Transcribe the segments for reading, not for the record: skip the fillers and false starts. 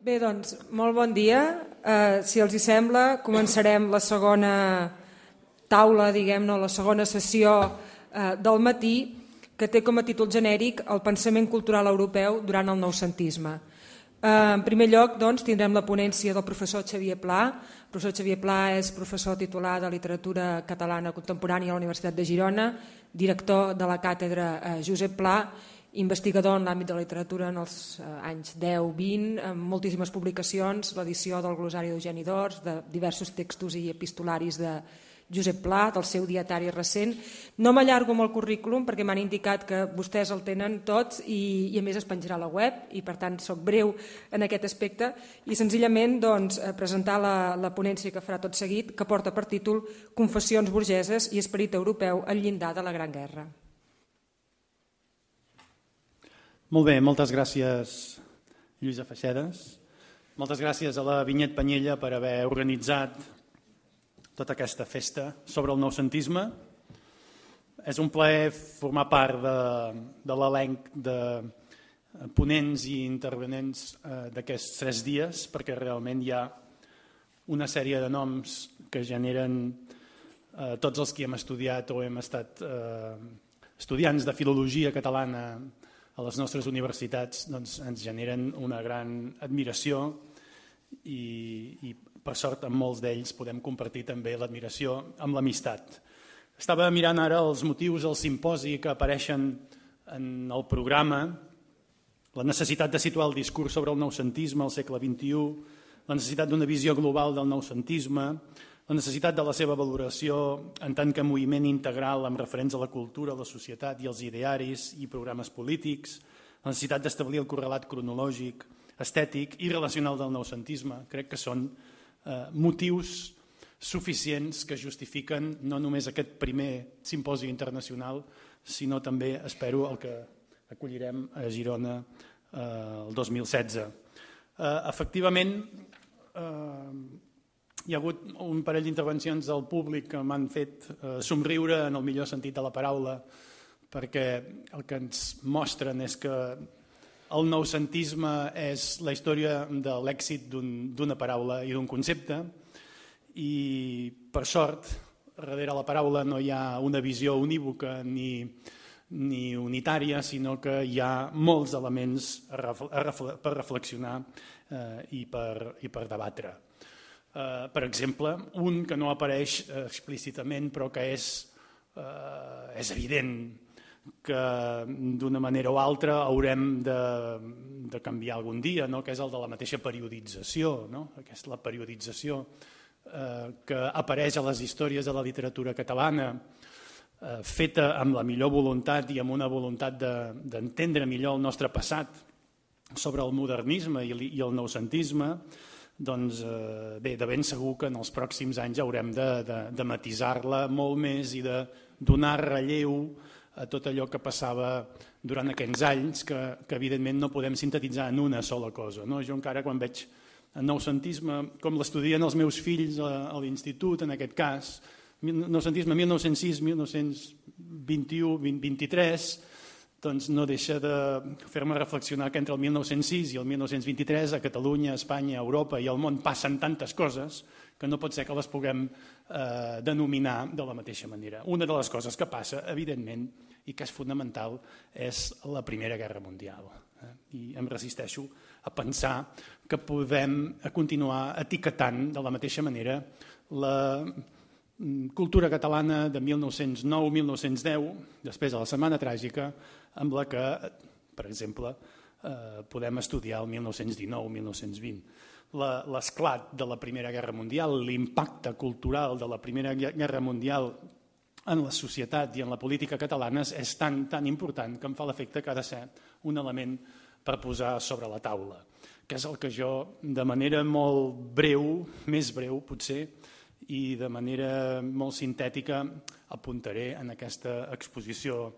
Bé, doncs, molt bon dia. Si els hi sembla, començarem la segona taula, diguem-ne, la segona sessió del matí, que té com a títol genèric el pensament cultural europeu durant el noucentisme. En primer lloc, doncs, tindrem la ponència del professor Xavier Pla. El professor Xavier Pla és professor titular de Literatura Catalana Contemporània a la Universitat de Girona, director de la càtedra Josep Pla, investigador en l'àmbit de la literatura en els anys 10-20, amb moltíssimes publicacions, l'edició del glosari d'Eugeni d'Ors, de diversos textos i epistolaris de Josep Pla, del seu dietari recent. No m'allargo amb el currículum perquè m'han indicat que vostès el tenen tots i a més es penjarà a la web i per tant soc breu en aquest aspecte i senzillament presentar la ponència que farà tot seguit que porta per títol Confessions burgeses i esperit europeu al llindar de la Gran Guerra. Molt bé, moltes gràcies, Lluïsa Feixedes. Moltes gràcies a la Vinyet Panyella per haver organitzat tota aquesta festa sobre el noucentisme. És un plaer formar part de l'elenc de ponents i intervenents d'aquests 3 dies perquè realment hi ha una sèrie de noms que generen tots els que hem estudiat o hem estat estudiants de filologia catalana a les nostres universitats, doncs, ens generen una gran admiració i per sort amb molts d'ells podem compartir també l'admiració amb l'amistat. Estava mirant ara els motius al simposi que apareixen en el programa, la necessitat de situar el discurs sobre el noucentisme al segle XXI, la necessitat d'una visió global del noucentisme, la necessitat de la seva valoració en tant que moviment integral amb referents a la cultura, la societat i els idearis i programes polítics, la necessitat d'establir el correlat cronològic, estètic i relacional del noucentisme. Crec que són motius suficients que justifiquen no només aquest primer simposi internacional, sinó també, espero, el que acollirem a Girona el 2016. Efectivament, hi ha hagut un parell d'intervencions del públic que m'han fet somriure en el millor sentit de la paraula perquè el que ens mostren és que el noucentisme és la història de l'èxit d'una paraula i d'un concepte i per sort darrere la paraula no hi ha una visió unívoca ni unitària sinó que hi ha molts elements per reflexionar i per debatre. Per exemple, un que no apareix explícitament però que és evident que d'una manera o altra haurem de canviar algun dia, que és el de la mateixa periodització, aquesta periodització que apareix a les històries de la literatura catalana feta amb la millor voluntat i amb una voluntat d'entendre millor el nostre passat sobre el modernisme i el noucentisme. Doncs bé, de ben segur que en els pròxims anys haurem de matisar-la molt més i de donar relleu a tot allò que passava durant aquests anys que evidentment no podem sintetitzar en una sola cosa. Jo encara quan veig el noucentisme, com l'estudien els meus fills a l'institut en aquest cas, noucentisme 1906, 1921, 1923... doncs no deixa de fer-me reflexionar que entre el 1906 i el 1923 a Catalunya, Espanya, Europa i al món passen tantes coses que no pot ser que les puguem denominar de la mateixa manera. Una de les coses que passa, evidentment, i que és fonamental, és la Primera Guerra Mundial. I em resisteixo a pensar que podem continuar etiquetant de la mateixa manera la cultura catalana de 1909-1910, després de la Setmana Tràgica, amb la que, per exemple, podem estudiar el 1919-1920. L'esclat de la Primera Guerra Mundial, l'impacte cultural de la Primera Guerra Mundial en la societat i en la política catalana és tan important que em fa l'efecte que ha de ser un element per posar sobre la taula, que és el que jo, de manera molt breu, més breu potser, i de manera molt sintètica apuntaré en aquesta exposició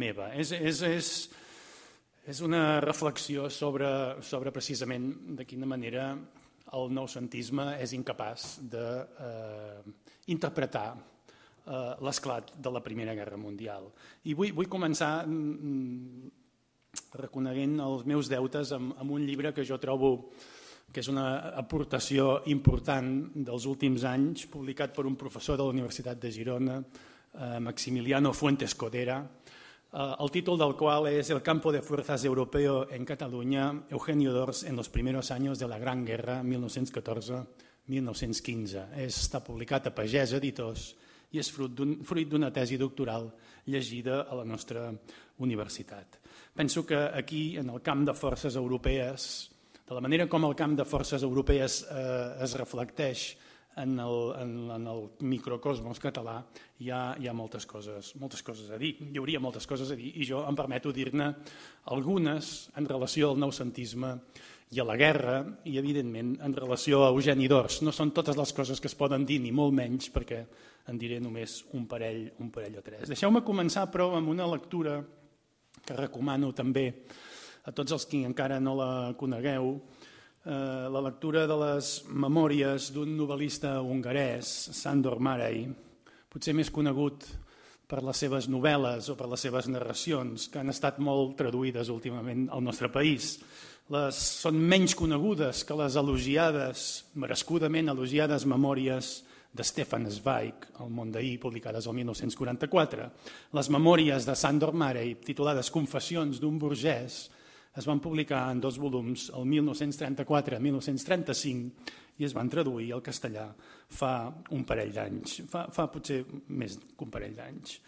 meva. És una reflexió sobre precisament de quina manera el noucentisme és incapaç d'interpretar l'esclat de la Primera Guerra Mundial. I vull començar reconeguent els meus deutes amb un llibre que jo trobo que és una aportació important dels últims anys, publicat per un professor de la Universitat de Girona, Maximiliano Fuentes Codera, el títol del qual és El campo de fuerzas europeo en Cataluña, Eugenio d'Ors en los primeros años de la Gran Guerra, 1914-1915. Està publicat a Pagès Editors i és fruit d'una tesi doctoral llegida a la nostra universitat. Penso que aquí, en el camp de forces europees, de la manera com el camp de forces europees es reflecteix en el microcosmos català, hi ha moltes coses a dir, hi hauria moltes coses a dir, i jo em permeto dir-ne algunes en relació al noucentisme i a la guerra, i evidentment en relació a Eugeni d'Ors. No són totes les coses que es poden dir, ni molt menys, perquè en diré només un parell o tres. Deixeu-me començar, però, amb una lectura que recomano també a tots els que encara no la conegueu, la lectura de les memòries d'un novel·lista hongarès, Sándor Márai, potser més conegut per les seves novel·les o per les seves narracions, que han estat molt traduïdes últimament al nostre país. Són menys conegudes que les elogiades, merescudament elogiades, memòries de Stefan Zweig, El món d'ahir, publicades el 1944. Les memòries de Sándor Márai, titulades Confessions d'un burgès, es van publicar en dos volums el 1934-1935 i es van traduir al castellà fa un parell d'anys, fa potser més que un parell d'anys.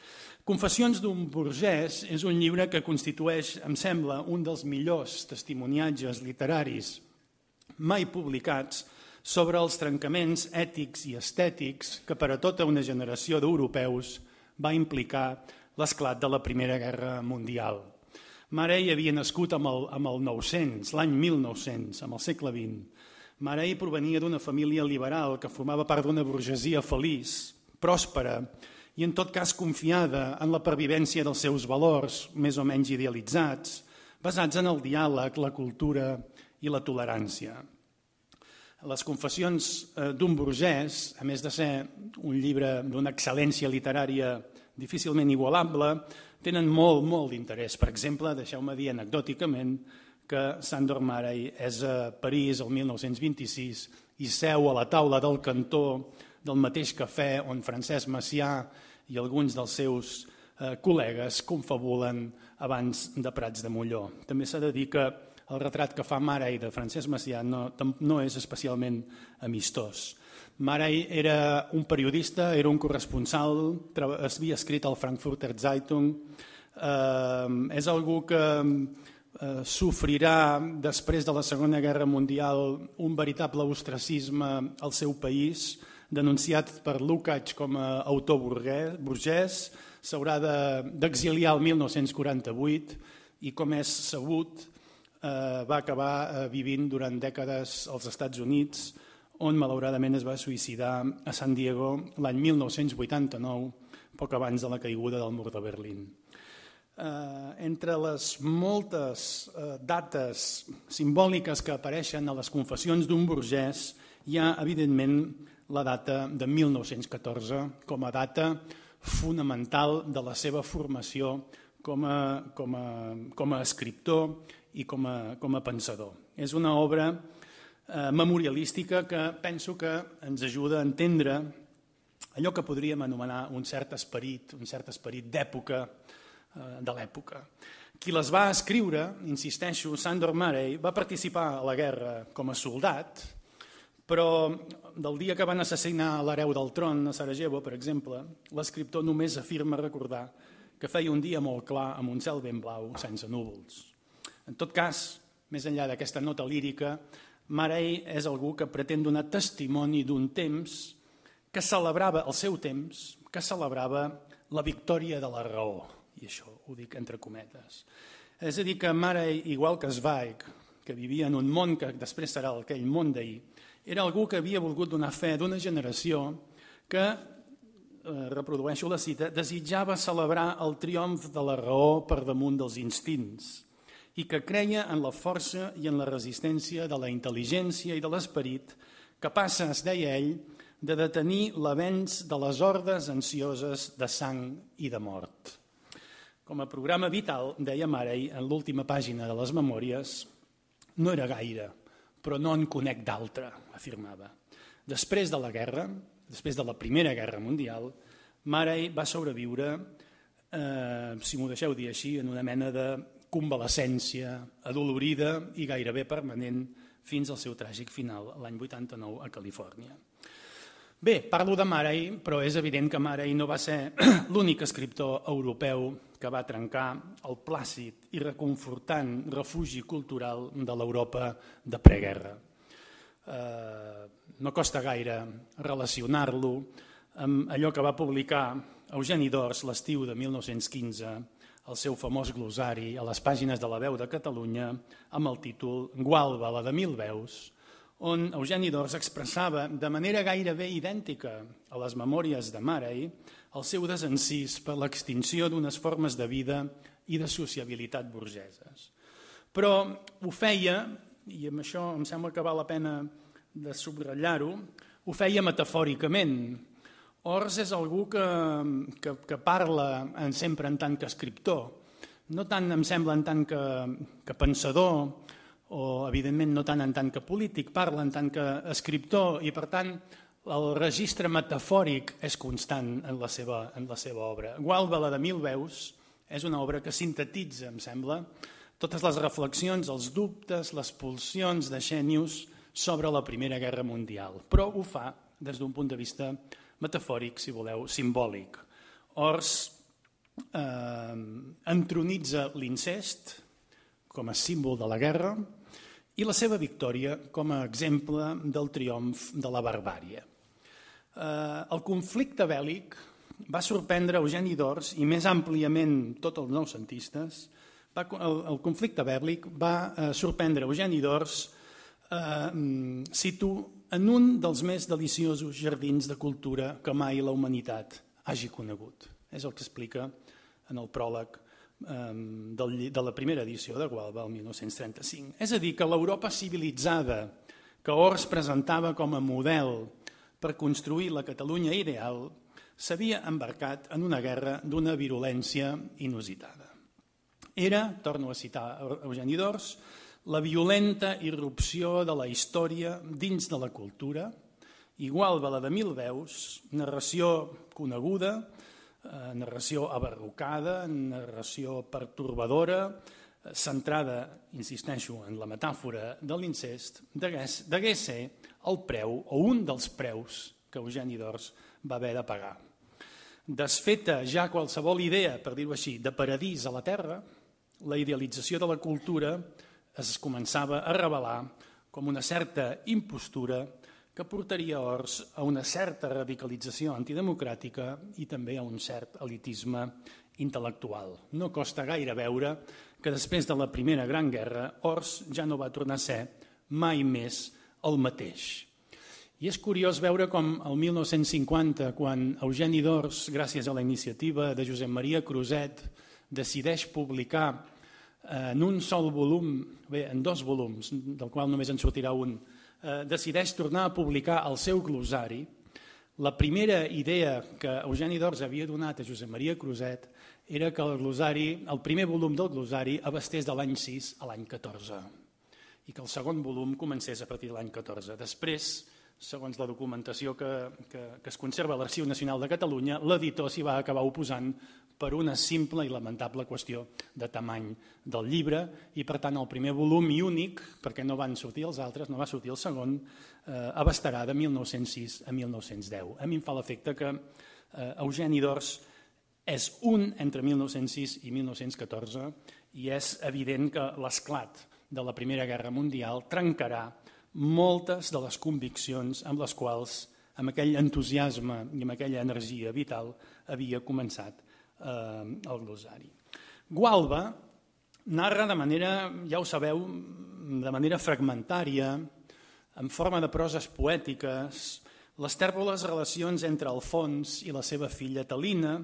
Confessions d'un burgès és un llibre que constitueix, em sembla, un dels millors testimoniatges literaris mai publicats sobre els trencaments ètics i estètics que per a tota una generació d'europeus va implicar l'esclat de la Primera Guerra Mundial. Márai havia nascut amb el 900, l'any 1900, amb el segle XX. Márai provenia d'una família liberal que formava part d'una burgesia feliç, pròspera i en tot cas confiada en la pervivència dels seus valors, més o menys idealitzats, basats en el diàleg, la cultura i la tolerància. Les confessions d'un burgès, a més de ser un llibre d'una excel·lència literària difícilment igualable, tenen molt d'interès. Per exemple, deixeu-me dir anecdòticament que Sándor Márai és a París el 1926 i seu a la taula del cantó del mateix cafè on Francesc Macià i alguns dels seus col·legues confabulen abans de Prats de Molló. També s'ha de dir que el retrat que fa Márai de Francesc Macià no és especialment amistós. Márai era un periodista, era un corresponsal, havia escrit al Frankfurter Zeitung, és algú que sofrirà després de la Segona Guerra Mundial un veritable ostracisme al seu país, denunciat per Lukács com a autor burgès, s'haurà d'exiliar el 1948 i, com és sabut, va acabar vivint durant dècades als Estats Units, on malauradament es va suïcidar a San Diego l'any 1989, poc abans de la caiguda del mur de Berlín. Entre les moltes dates simbòliques que apareixen a les confessions d'un burgès hi ha, evidentment, la data de 1914 com a data fonamental de la seva formació com a escriptor i com a pensador. És una obra memorialística que penso que ens ajuda a entendre allò que podríem anomenar un cert esperit d'època, de l'època. Qui les va escriure, insisteixo, Sándor Márai, va participar a la guerra com a soldat, però del dia que van assassinar l'hereu del tron a Sarajevo, per exemple, l'escriptor només afirma recordar que feia un dia molt clar amb un cel ben blau sense núvols. En tot cas, més enllà d'aquesta nota lírica, Márai és algú que pretén donar testimoni d'un temps que celebrava el seu temps, que celebrava la victòria de la raó, i això ho dic entre cometes. És a dir, que Márai, igual que Zweig, que vivia en un món que després serà aquell món d'ahir, era algú que havia volgut donar fe d'una generació que, reprodueixo la cita, desitjava celebrar el triomf de la raó per damunt dels instints, i que creia en la força i en la resistència de la intel·ligència i de l'esperit, capaces, deia ell, de detenir l'avenç de les hordes ansioses de sang i de mort. Com a programa vital, deia Márai en l'última pàgina de les memòries, no era gaire, però no en conec d'altre, afirmava. Després de la guerra, després de la Primera Guerra Mundial, Márai va sobreviure, si m'ho deixeu dir així, en una mena de convalescència adolorida i gairebé permanent fins al seu tràgic final, l'any 89, a Califòrnia. Bé, parlo de Márai, però és evident que Márai no va ser l'únic escriptor europeu que va trencar el plàcid i reconfortant refugi cultural de l'Europa de preguerra. No costa gaire relacionar-lo amb allò que va publicar Eugeni d'Ors l'estiu de 1915, el seu famós glosari a les pàgines de la Veu de Catalunya amb el títol Gualba, la de mil veus, on Eugeni d'Ors expressava de manera gairebé idèntica a les memòries de Márai el seu desencís per l'extinció d'unes formes de vida i de sociabilitat burgeses. Però ho feia, i amb això em sembla que val la pena de subratllar-ho, ho feia metafòricament. Ors és algú que parla sempre en tant que escriptor, no tant em sembla en tant que pensador o evidentment no tant en tant que polític, parla en tant que escriptor i per tant el registre metafòric és constant en la seva obra. Gualba, la de mil veus, és una obra que sintetitza, em sembla, totes les reflexions, els dubtes, les pulsions de Xenius sobre la Primera Guerra Mundial, però ho fa des d'un punt de vista metafòric, si voleu, simbòlic. Ors entronitza l'incest com a símbol de la guerra i la seva victòria com a exemple del triomf de la barbària. El conflicte bèl·lic va sorprendre Eugeni d'Ors i més àmpliament tots els noucentistes. El conflicte bèl·lic va sorprendre Eugeni d'Ors, cito, en un dels més deliciosos jardins de cultura que mai la humanitat hagi conegut. És el que explica en el pròleg de la primera edició de Gualba, el 1935. És a dir, que l'Europa civilitzada que Ors presentava com a model per construir la Catalunya ideal s'havia embarcat en una guerra d'una virulència inusitada. Era, torno a citar Eugeni d'Ors, la violenta irrupció de la història dins de la cultura, igual que la de mil veus, narració coneguda, narració abarrocada, narració pertorbadora, centrada, insisteixo, en la metàfora de l'incest, degué ser el preu o un dels preus que Eugeni d'Ors va haver de pagar. Desfeta ja qualsevol idea, per dir-ho així, de paradís a la terra, la idealització de la cultura es començava a revelar com una certa impostura que portaria Ors a una certa radicalització antidemocràtica i també a un cert elitisme intel·lectual. No costa gaire veure que després de la Primera Gran Guerra Ors ja no va tornar a ser mai més el mateix. I és curiós veure com el 1950, quan Eugeni d'Ors, gràcies a la iniciativa de Josep Maria Cruzet, decideix publicar en un sol volum, bé, en dos volums, del qual només en sortirà un, decideix tornar a publicar el seu glosari. La primera idea que Eugeni d'Ors havia donat a Josep Maria Cruzet era que el primer volum del glosari abastés de l'any 6 a l'any 14 i que el segon volum comencés a partir de l'any 14. Després, segons la documentació que es conserva a l'Arxiu Nacional de Catalunya, l'editor s'hi va acabar oposant per una simple i lamentable qüestió de tamany del llibre i, per tant, el primer volum i únic, perquè no van sortir els altres, no va sortir el segon, abastarà de 1906 a 1910. A mi em fa l'efecte que Eugeni d'Ors és un entre 1906 i 1914 i és evident que l'esclat de la Primera Guerra Mundial trencarà moltes de les conviccions amb les quals, amb aquell entusiasme i amb aquella energia vital, havia començat el glosari. Gualba narra de manera, ja ho sabeu, de manera fragmentària, en forma de proses poètiques, les tèrboles relacions entre Alfons i la seva filla Talina,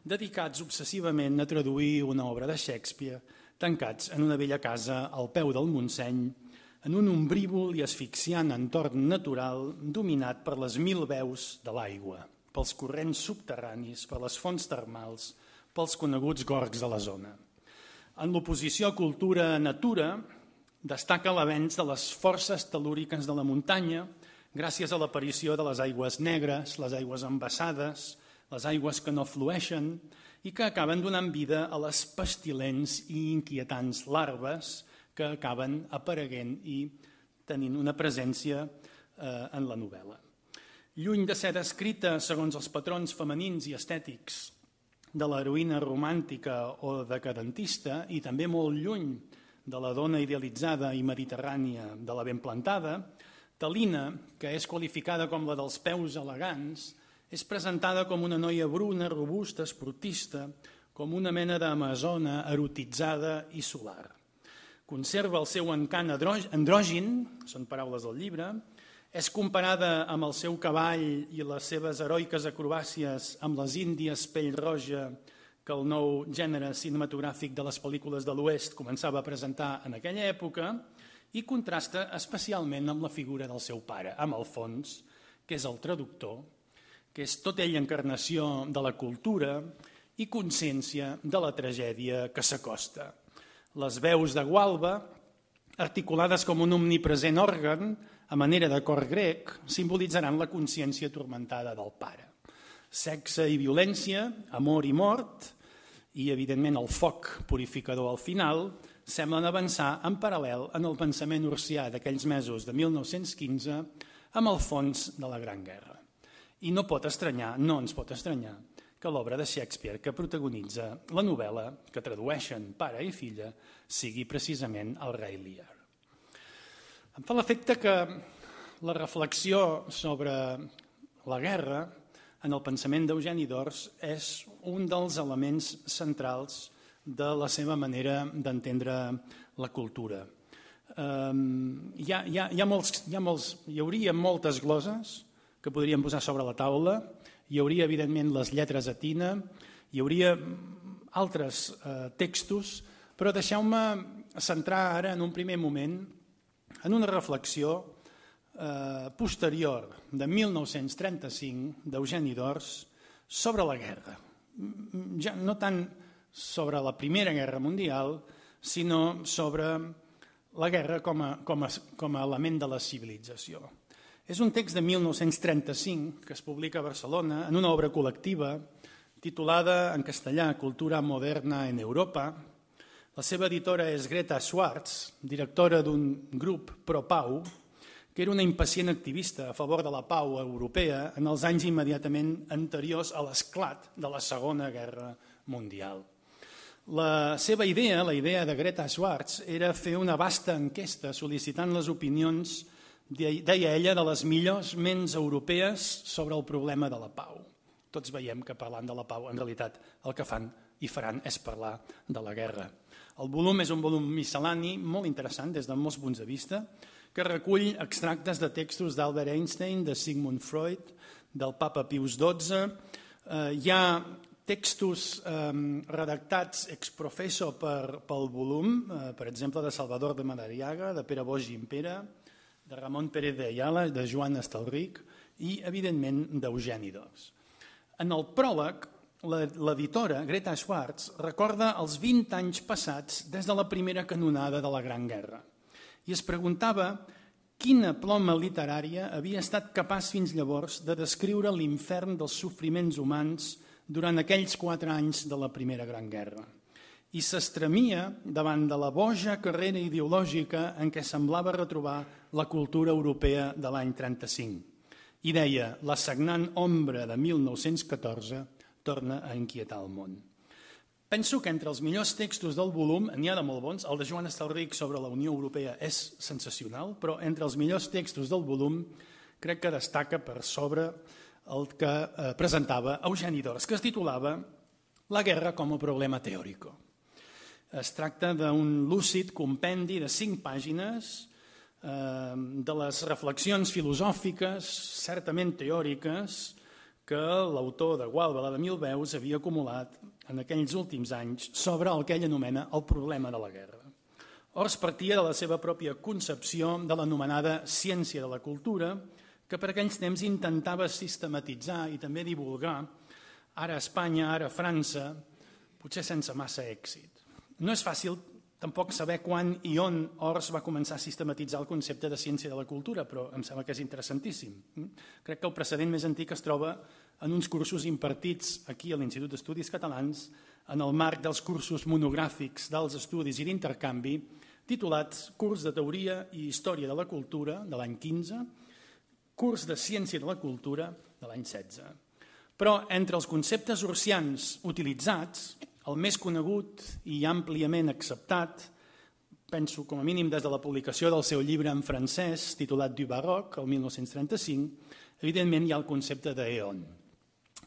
dedicats obsessivament a traduir una obra de Shakespeare, tancats en una vella casa al peu del Montseny, en un ombrívol i asfixiant entorn natural dominat per les mil veus de l'aigua, pels corrents subterranis, per les fonts termals, pels coneguts gorgs de la zona. En l'oposició cultura-natura, destaca l'avenç de les forces telúriques de la muntanya gràcies a l'aparició de les aigües negres, les aigües embassades, les aigües que no flueixen i que acaben donant vida a les pestilents i inquietants larves que acaben apareguent i tenint una presència en la novel·la. Lluny de ser descrita segons els patrons femenins i estètics de l'heroïna romàntica o decadentista i també molt lluny de la dona idealitzada i mediterrània de la ben plantada, Talina, que és qualificada com la dels peus elegants, és presentada com una noia bruna, robusta, esportista, com una mena d'amazona erotitzada i solar. Conserva el seu encant andrògin, són paraules del llibre, és comparada amb el seu cavall i les seves heroiques acrobàcies amb les índies pell roja que el nou gènere cinematogràfic de les pel·lícules de l'Oest començava a presentar en aquella època i contrasta especialment amb la figura del seu pare, amb Alfons, que és el traductor, que és tot ell encarnació de la cultura i consciència de la tragèdia que s'acosta. Les veus de Gualba, articulades com un omnipresent òrgan, a manera de cor grec, simbolitzaran la consciència turmentada del pare. Sexe i violència, amor i mort, i evidentment el foc purificador al final, semblen avançar en paral·lel en el pensament ursià d'aquells mesos de 1915 amb el fons de la Gran Guerra. I no pot estranyar, no ens pot estranyar, que l'obra de Shakespeare que protagonitza la novel·la que tradueixen pare i filla sigui precisament el Rei Lear. Em fa l'efecte que la reflexió sobre la guerra en el pensament d'Eugeni d'Ors és un dels elements centrals de la seva manera d'entendre la cultura. Hi hauria moltes gloses que podríem posar sobre la taula, hi hauria evidentment les lletres a tina, hi hauria altres textos, però deixeu-me centrar ara en un primer moment en una reflexió posterior de 1935 d'Eugeni d'Ors sobre la guerra. Ja no tant sobre la Primera Guerra Mundial, sinó sobre la guerra com a element de la civilització. És un text de 1935 que es publica a Barcelona en una obra col·lectiva titulada en castellà Cultura moderna en Europa. La seva editora és Greta Schwartz, directora d'un grup pro-pau, que era una impacient activista a favor de la pau europea en els anys immediatament anteriors a l'esclat de la Segona Guerra Mundial. La seva idea, la idea de Greta Schwartz, era fer una vasta enquesta sol·licitant les opinions, deia ella, de les millors ments europees sobre el problema de la pau. Tots veiem que parlant de la pau, en realitat, el que fan i faran és parlar de la guerra. El volum és un volum miscel·lani molt interessant des de molts punts de vista que recull extractes de textos d'Albert Einstein, de Sigmund Freud, del papa Pius XII. Hi ha textos redactats ex professo pel volum, per exemple de Salvador de Madariaga, de Pere Boix i Impera, de Ramon Pérez de Ayala, de Joan Estelrich i, evidentment, d'Eugeni d'Ors. En el pròleg, l'editora, Greta Schwartz, recorda els 20 anys passats des de la primera canonada de la Gran Guerra i es preguntava quina ploma literària havia estat capaç fins llavors de descriure l'infern dels sofriments humans durant aquells 4 anys de la Primera Gran Guerra. I s'estremia davant de la boja carrera ideològica en què semblava retrobar la cultura europea de l'any 35 i deia la sagnant ombra de 1914 torna a inquietar el món. Penso que entre els millors textos del volum, n'hi ha de molt bons, el de Joan Estelrich sobre la Unió Europea és sensacional, però entre els millors textos del volum crec que destaca per sobre el que presentava Eugeni d'Ors, que es titulava La guerra com a problema teòrico. Es tracta d'un lúcid compendi de 5 pàgines de les reflexions filosòfiques, certament teòriques, que l'autor de Gualba, de Mil Veus, havia acumulat en aquells últims anys sobre el que ell anomena el problema de la guerra. Ors partia de la seva pròpia concepció de l'anomenada ciència de la cultura, que per aquells temps intentava sistematitzar i també divulgar, ara a Espanya, ara a França, potser sense massa èxit. No és fàcil tampoc saber quan i on Ors va començar a sistematitzar el concepte de ciència de la cultura, però em sembla que és interessantíssim. Crec que el precedent més antic es troba en uns cursos impartits aquí a l'Institut d'Estudis Catalans en el marc dels cursos monogràfics dels estudis i d'intercanvi titulats Curs de Teoria i Història de la Cultura, de l'any 15, Curs de Ciència de la Cultura, de l'any 16. Però entre els conceptes orsians utilitzats, el més conegut i àmpliament acceptat, penso com a mínim des de la publicació del seu llibre en francès, titulat Du Baroque, el 1935, evidentment hi ha el concepte d'eon,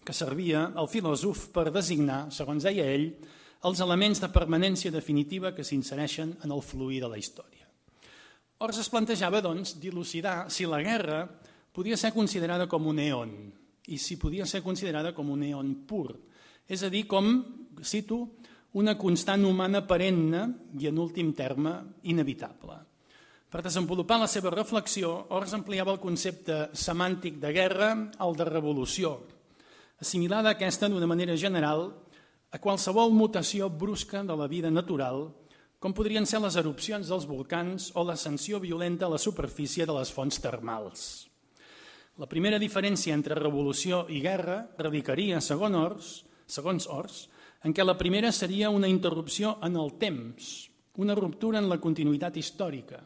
que servia al filòsof per designar, segons deia ell, els elements de permanència definitiva que s'insereixen en el fluir de la història. Ors es plantejava, doncs, dilucidar si la guerra podia ser considerada com un eon i si podia ser considerada com un eon pur, és a dir, com, cito, una constant humana perenne i, en últim terme, inevitable. Per desenvolupar la seva reflexió, Ors ampliava el concepte semàntic de guerra al de revolució, assimilada aquesta d'una manera general a qualsevol mutació brusca de la vida natural, com podrien ser les erupcions dels volcans o l'ascensió violenta a la superfície de les fonts termals. La primera diferència entre revolució i guerra radicaria, segons Ors, en què la primera seria una interrupció en el temps, una ruptura en la continuïtat històrica,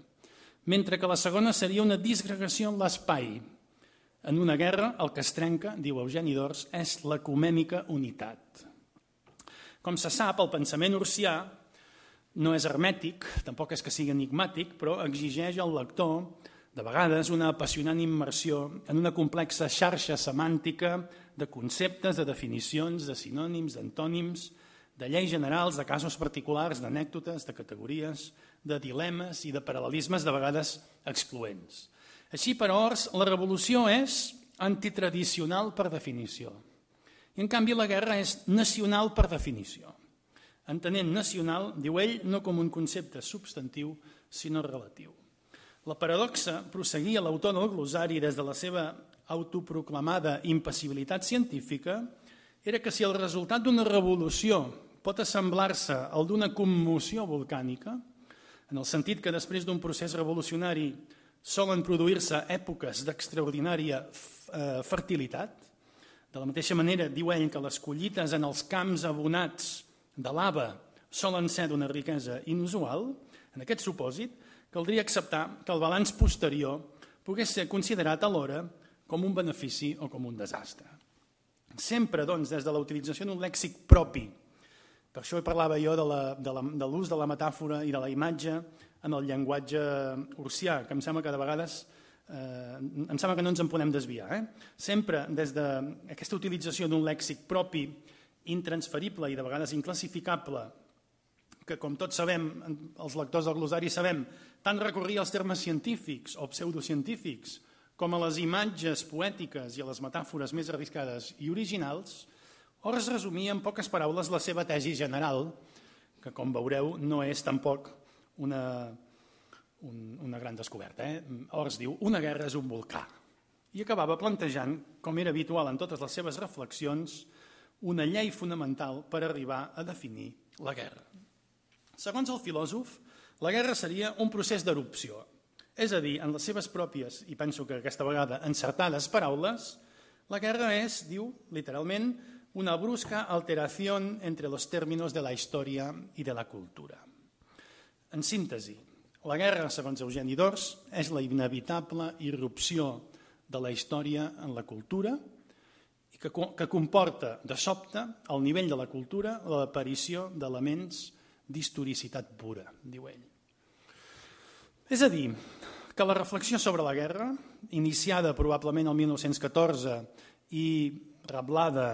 mentre que la segona seria una disgregació en l'espai. En una guerra, el que es trenca, diu Eugeni d'Ors, és l'ecumènica unitat. Com se sap, el pensament orsià no és hermètic, tampoc és que sigui enigmàtic, però exigeix al lector, de vegades, una apassionant immersió en una complexa xarxa semàntica de conceptes, de definicions, de sinònims, d'antònims, de lleis generals, de casos particulars, d'anècdotes, de categories, de dilemes i de paral·lelismes de vegades excloents. Així, per Ors, la revolució és antitradicional per definició. I, en canvi, la guerra és nacional per definició. Entenent nacional, diu ell, no com un concepte substantiu, sinó relatiu. La paradoxa, prosseguia l'autor del glosari des de la seva autoproclamada impassibilitat científica, era que si el resultat d'una revolució pot assemblar-se al d'una commoció volcànica, en el sentit que després d'un procés revolucionari solen produir-se èpoques d'extraordinària fertilitat. De la mateixa manera, diu ell, que les collites en els camps abonats de lava solen ser d'una riquesa inusual. En aquest supòsit, caldria acceptar que el balanç posterior pogués ser considerat alhora com un benefici o com un desastre. Sempre, doncs, des de la utilització d'un lèxic propi. Per això parlava jo de l'ús de la metàfora i de la imatge en el llenguatge orsià, que em sembla que de vegades no ens en podem desviar. Sempre des d'aquesta utilització d'un lèxic propi, intransferible i de vegades inclassificable, que com tots sabem, els lectors del glosari sabem, tant recorria als termes científics o pseudocientífics com a les imatges poètiques i a les metàfores més arriscades i originals, Ors resumia en poques paraules la seva tesi general, que com veureu no és tampoc una gran descoberta. Ors diu, una guerra és un volcà. I acabava plantejant, com era habitual en totes les seves reflexions, una llei fonamental per arribar a definir la guerra. Segons el filòsof, la guerra seria un procés d'erupció. És a dir, en les seves pròpies, i penso que aquesta vegada encertades paraules, la guerra és, diu literalment, una brusca alteració entre els términs de la història i de la cultura. En síntesi, la guerra, segons Eugeni d'Ors, és la inevitable irrupció de la història en la cultura i que comporta, de sobte, al nivell de la cultura, l'aparició d'elements d'historicitat pura, diu ell. És a dir, que la reflexió sobre la guerra, iniciada probablement el 1914 i reblada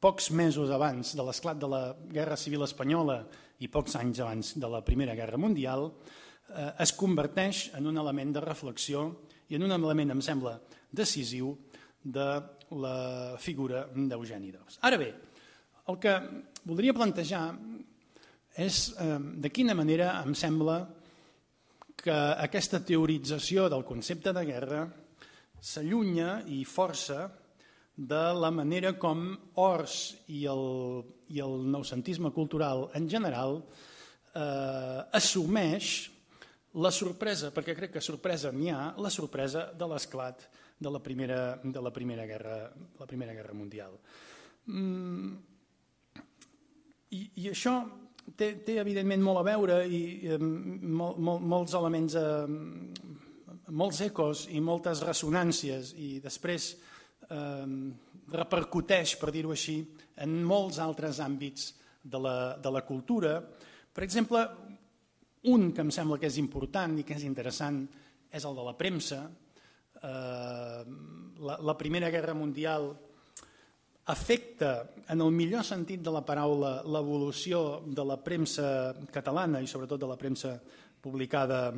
pocs mesos abans de l'esclat de la Guerra Civil espanyola i pocs anys abans de la Primera Guerra Mundial, es converteix en un element de reflexió i en un element, em sembla, decisiu de la figura d'Eugeni d'Ors. Ara bé, el que voldria plantejar és de quina manera em sembla que aquesta teorització del concepte de guerra s'allunya i força de la manera com Ors i el noucentisme cultural en general assumeix la sorpresa, perquè crec que sorpresa n'hi ha, la sorpresa de l'esclat de la Primera Guerra Mundial. I això té evidentment molt a veure i molts elements, molts ecos i moltes ressonàncies i després repercuteix, per dir-ho així, en molts altres àmbits de la cultura. Per exemple, un que em sembla que és important i que és interessant és el de la premsa. La Primera Guerra Mundial afecta, en el millor sentit de la paraula, l'evolució de la premsa catalana i sobretot de la premsa publicada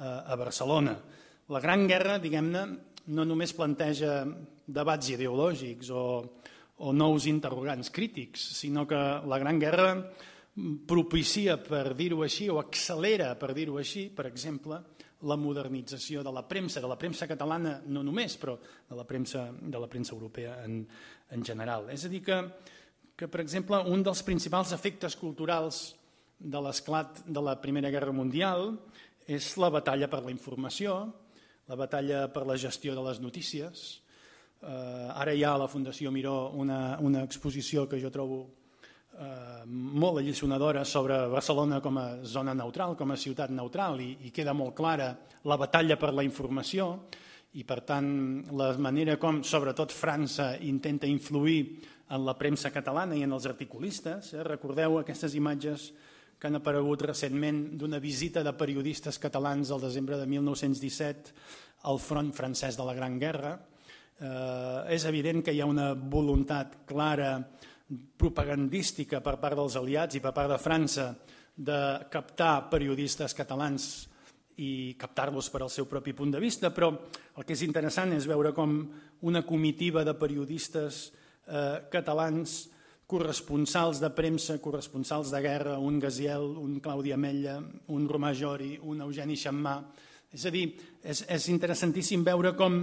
a Barcelona. La Gran Guerra, diguem-ne, no només planteja debats ideològics o nous interrogants crítics, sinó que la Gran Guerra propicia, per dir-ho així, o accelera, per dir-ho així, per exemple, la modernització de la premsa catalana no només, però de la premsa europea en general. És a dir que, per exemple, un dels principals efectes culturals de l'esclat de la Primera Guerra Mundial és la batalla per la informació, la batalla per la gestió de les notícies. Ara hi ha a la Fundació Miró una exposició que jo trobo molt alliçonadora sobre Barcelona com a zona neutral, com a ciutat neutral, i queda molt clara la batalla per la informació i, per tant, la manera com, sobretot, França intenta influir en la premsa catalana i en els articulistes. Recordeu aquestes imatges que han aparegut recentment d'una visita de periodistes catalans al desembre de 1917 al front francès de la Gran Guerra. És evident que hi ha una voluntat clara propagandística per part dels aliats i per part de França de captar periodistes catalans i captar-los per al seu propi punt de vista, però el que és interessant és veure com una comitiva de periodistes catalans, corresponsals de premsa, corresponsals de guerra, un Gaziel, un Claudi Ametlla, un Romà Jori, un Eugeni d'Ors. És a dir, és interessantíssim veure com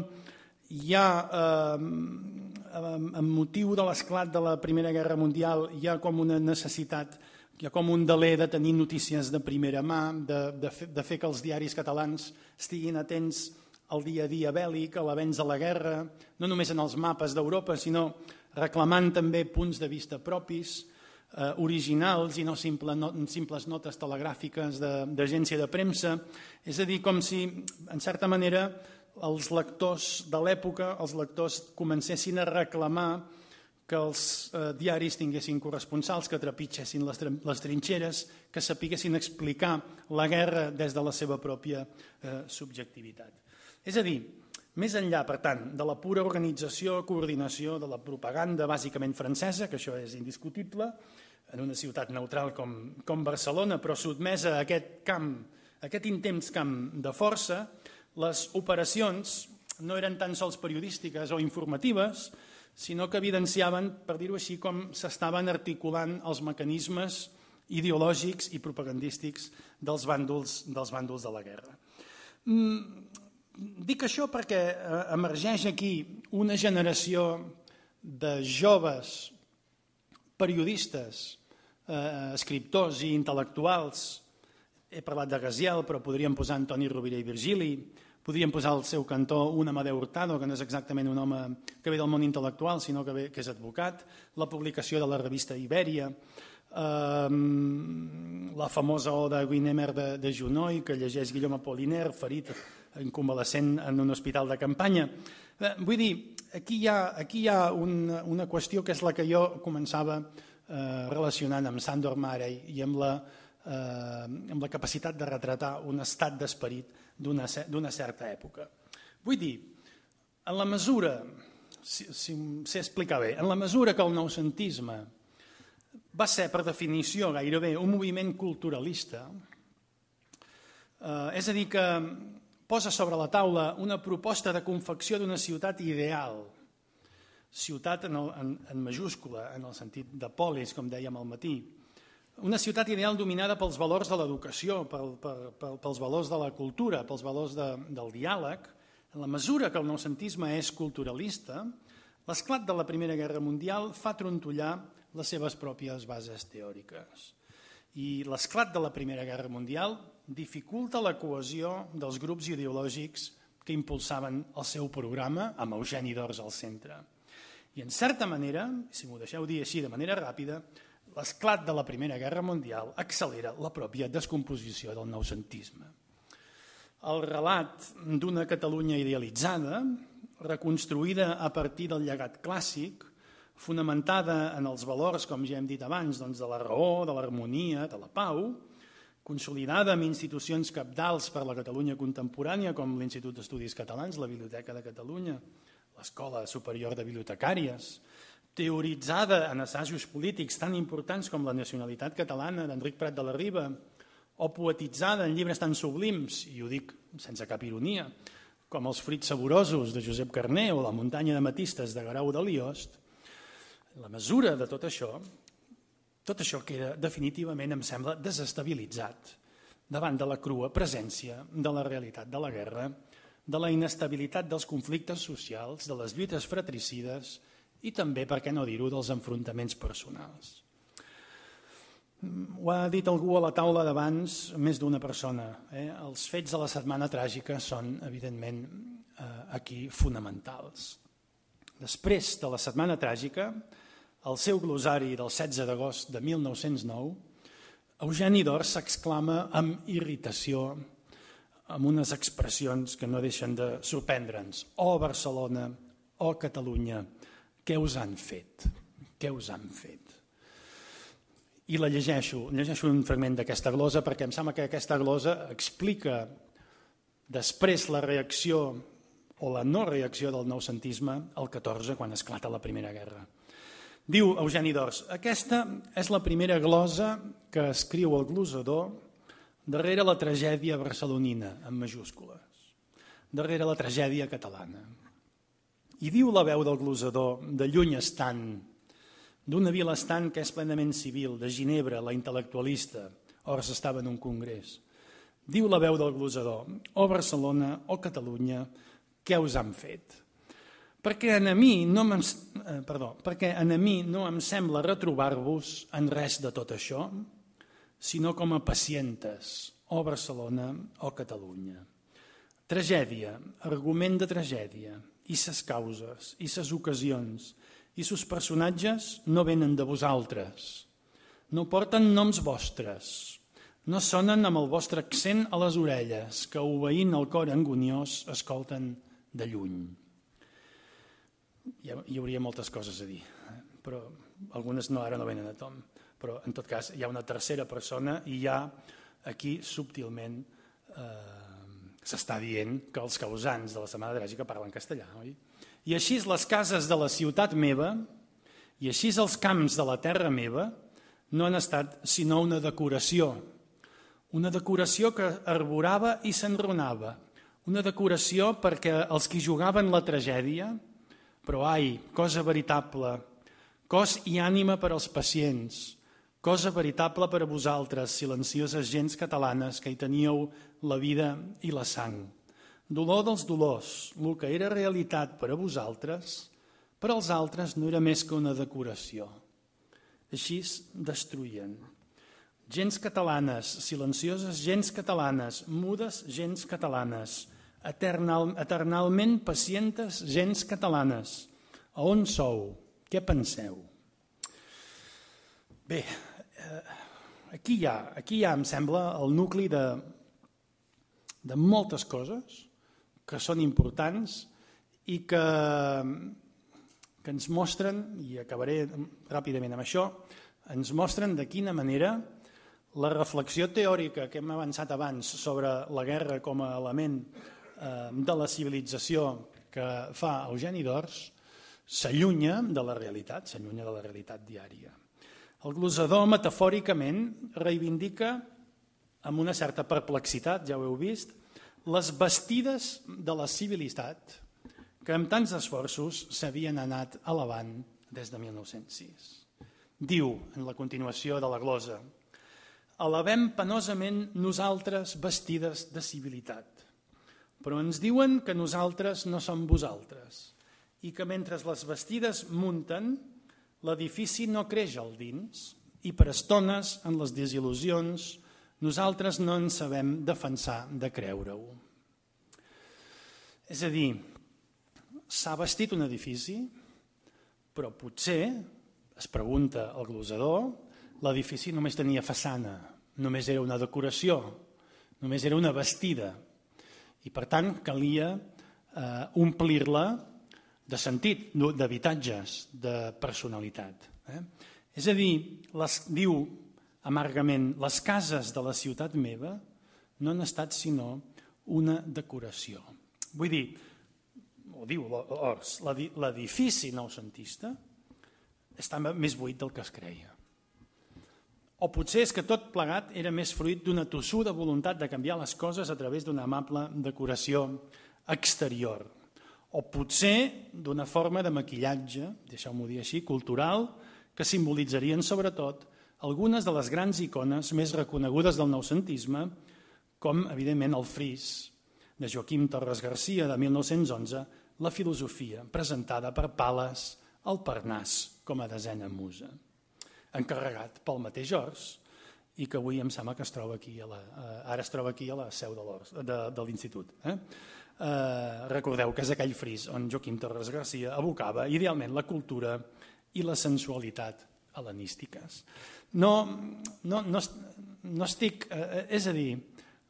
hi ha, amb motiu de l'esclat de la Primera Guerra Mundial, hi ha com una necessitat, hi ha com un deler de tenir notícies de primera mà, de fer que els diaris catalans estiguin atents al dia a dia bèl·lic, a l'avenç de la guerra, no només en els mapes d'Europa, sinó reclamant també punts de vista propis, originals i no simples notes telegràfiques d'agència de premsa. És a dir, com si, en certa manera, els lectors de l'època, els lectors comencessin a reclamar que els diaris tinguessin corresponsals, que trepitgessin les trinxeres, que sapiguessin explicar la guerra des de la seva pròpia subjectivitat. És a dir, més enllà, per tant, de la pura organització, coordinació de la propaganda bàsicament francesa, que això és indiscutible, en una ciutat neutral com Barcelona, però sotmesa a aquest camp, a aquest intens camp de força, les operacions no eren tan sols periodístiques o informatives, sinó que evidenciaven, per dir-ho així, com s'estaven articulant els mecanismes ideològics i propagandístics dels bàndols de la guerra. Dic això perquè emergeix aquí una generació de joves periodistes, escriptors i intel·lectuals. He parlat de Gaziel, però podríem posar Antoni Rovira i Virgili, podríem posar al seu cantó un Amadeu Hurtado, que no és exactament un home que ve del món intel·lectual, sinó que és advocat, la publicació de la revista Ibèria, la famosa oda a Guinebra de Junoy, que llegeix Guillaume Apollinaire, ferit convalescent en un hospital de campanya. Vull dir, aquí hi ha una qüestió que és la que jo començava relacionant amb Sándor Márai i amb la capacitat de retratar un estat d'esperit d'una certa època. Vull dir, en la mesura, si em sé explicar bé, en la mesura que el noucentisme va ser, per definició, gairebé un moviment culturalista, és a dir, que posa sobre la taula una proposta de confecció d'una ciutat ideal, ciutat en majúscula, en el sentit de polis, com dèiem al matí, una ciutat ideal dominada pels valors de l'educació, pels valors de la cultura, pels valors del diàleg. En la mesura que el noucentisme és culturalista, l'esclat de la Primera Guerra Mundial fa trontollar les seves pròpies bases teòriques. i l'esclat de la Primera Guerra Mundial dificulta la cohesió dels grups ideològics que impulsaven el seu programa amb Eugeni d'Ors al centre. I en certa manera, si m'ho deixeu dir així de manera ràpida, l'esclat de la Primera Guerra Mundial accelera la pròpia descomposició del noucentisme. El relat d'una Catalunya idealitzada, reconstruïda a partir del llegat clàssic, fonamentada en els valors, com ja hem dit abans, de la raó, de l'harmonia, de la pau, consolidada amb institucions cabdals per la Catalunya contemporània, com l'Institut d'Estudis Catalans, la Biblioteca de Catalunya, l'Escola Superior de Bibliotecàries, teoritzada en assajos polítics tan importants com La nacionalitat catalana d'Enric Prat de la Riba, o poetitzada en llibres tan sublims, i ho dic sense cap ironia, com Els fruits saborosos de Josep Carner o La muntanya de matistes de Guerau de Liost, la mesura de tot això queda definitivament, em sembla, desestabilitzat davant de la crua presència de la realitat de la guerra, de la inestabilitat dels conflictes socials, de les lluites fratricides i també, per què no dir-ho, dels enfrontaments personals. Ho ha dit algú a la taula d'abans, més d'una persona. Els fets de la Setmana Tràgica són, evidentment, aquí fonamentals. Després de la Setmana Tràgica, al seu glosari del 16 d'agost de 1909, Eugeni d'Ors s'exclama amb irritació, amb unes expressions que no deixen de sorprendre'ns. O Barcelona, o Catalunya, què us han fet? Què us han fet? I la llegeixo un fragment d'aquesta glosa perquè em sembla que aquesta glosa explica després la reacció o la no reacció del noucentisme al 14, quan esclata la Primera Guerra. Diu Eugeni d'Ors, aquesta és la primera glosa que escriu el glosador darrere la tragèdia barcelonina, en majúscules, darrere la tragèdia catalana. I diu la veu del glosador, de lluny estant, d'una vila estant que és plenament civil, de Ginebra, la intel·lectualista, Ors estava en un congrés. Diu la veu del glosador, o Barcelona, o Catalunya, què us han fet? Perquè a mi no em sembla retrobar-vos en res de tot això, sinó com a pacientes, o Barcelona o Catalunya. Tragèdia, argument de tragèdia, i ses causes, i ses ocasions, i sus personatges no venen de vosaltres, no porten noms vostres, no sonen amb el vostre accent a les orelles, que obeint el cor angoniós escolten de lluny. Hi hauria moltes coses a dir, però algunes ara no venen a tomb. Però, en tot cas, hi ha una tercera persona i ja aquí, subtilment, s'està dient que els causants de la Setmana Tràgica parlen castellà, oi? I així les cases de la ciutat meva i així els camps de la terra meva no han estat sinó una decoració que arborava i s'enronava, una decoració perquè els qui jugaven la tragèdia. Però, ai, cosa veritable, cos i ànima per als pacients, cosa veritable per a vosaltres, silencioses gens catalanes que hi teníeu la vida i la sang. Dolor dels dolors, el que era realitat per a vosaltres, per als altres no era més que una decoració. Així es destruïen. Gens catalanes, silencioses gens catalanes, mudes gens catalanes, eternalment pacientes gens catalanes. A on sou? Què penseu? Bé, aquí hi ha, em sembla, el nucli de moltes coses que són importants i que ens mostren, i acabaré ràpidament amb això, ens mostren de quina manera la reflexió teòrica que hem avançat abans sobre la guerra com a element de la civilització que fa Eugeni d'Ors s'allunya de la realitat, s'allunya de la realitat diària. El glosador metafòricament reivindica amb una certa perplexitat, ja ho heu vist, les vestides de la civilitat que amb tants esforços s'havien anat elevant des de 1906. Diu, en la continuació de la glosa, elevem penosament nosaltres vestides de civilitat, però ens diuen que nosaltres no som vosaltres i que mentre les vestides munten, l'edifici no creix al dins i per estones en les desil·lusions nosaltres no ens sabem defensar de creure-ho. És a dir, s'ha bastit un edifici, però potser, es pregunta el glosador, l'edifici només tenia façana, només era una decoració, només era una vestida i per tant calia omplir-la de sentit, d'habitatges, de personalitat. És a dir, diu amargament, les cases de la ciutat meva no han estat sinó una decoració. Vull dir, o diu Ors, l'edifici noucentista està més buit del que es creia. O potser és que tot plegat era més fruit d'una tossuda voluntat de canviar les coses a través d'una amable decoració exterior. O potser d'una forma de maquillatge, deixeu-m'ho dir així, cultural, que simbolitzarien sobretot algunes de les grans icones més reconegudes del noucentisme, com evidentment el fris de Joaquim Torres-García de 1911, la filosofia presentada per Pales al Parnàs com a desena musa, encarregat pel mateix Ors i que avui em sembla que ara es troba aquí a la seu de l'Institut. Recordeu que és aquell fris on Joaquim Torres-García evocava idealment la cultura i la sensualitat hel·lenístiques. És a dir,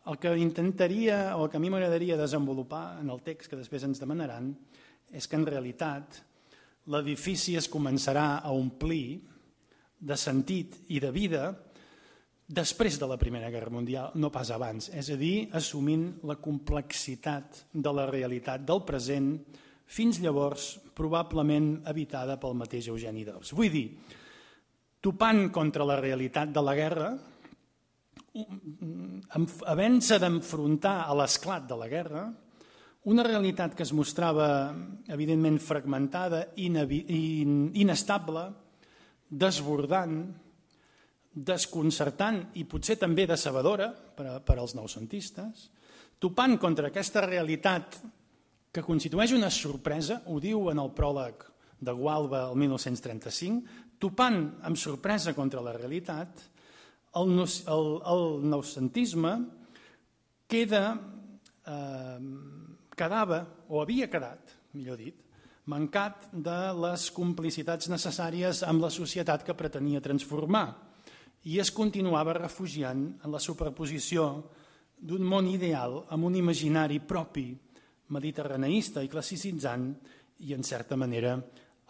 el que intentaria o el que a mi m'agradaria desenvolupar en el text que després ens demanaran és que en realitat l'edifici es començarà a omplir de sentit i de vida després de la Primera Guerra Mundial, no pas abans, és a dir, assumint la complexitat de la realitat del present, fins llavors probablement habitada pel mateix Eugeni d'Ors. Vull dir, topant contra la realitat de la guerra, havent-se d'enfrontar a l'esclat de la guerra, una realitat que es mostrava evidentment fragmentada, inestable, desbordant, desconcertant i potser també decebedora per als noucentistes, topant contra aquesta realitat que constitueix una sorpresa, ho diu en el pròleg de Gualba el 1935, topant amb sorpresa contra la realitat, el noucentisme quedava, o havia quedat, millor dit, mancat de les complicitats necessàries amb la societat que pretenia transformar i es continuava refugiant en la superposició d'un món ideal amb un imaginari propi mediterraneista i classicitzant i, en certa manera,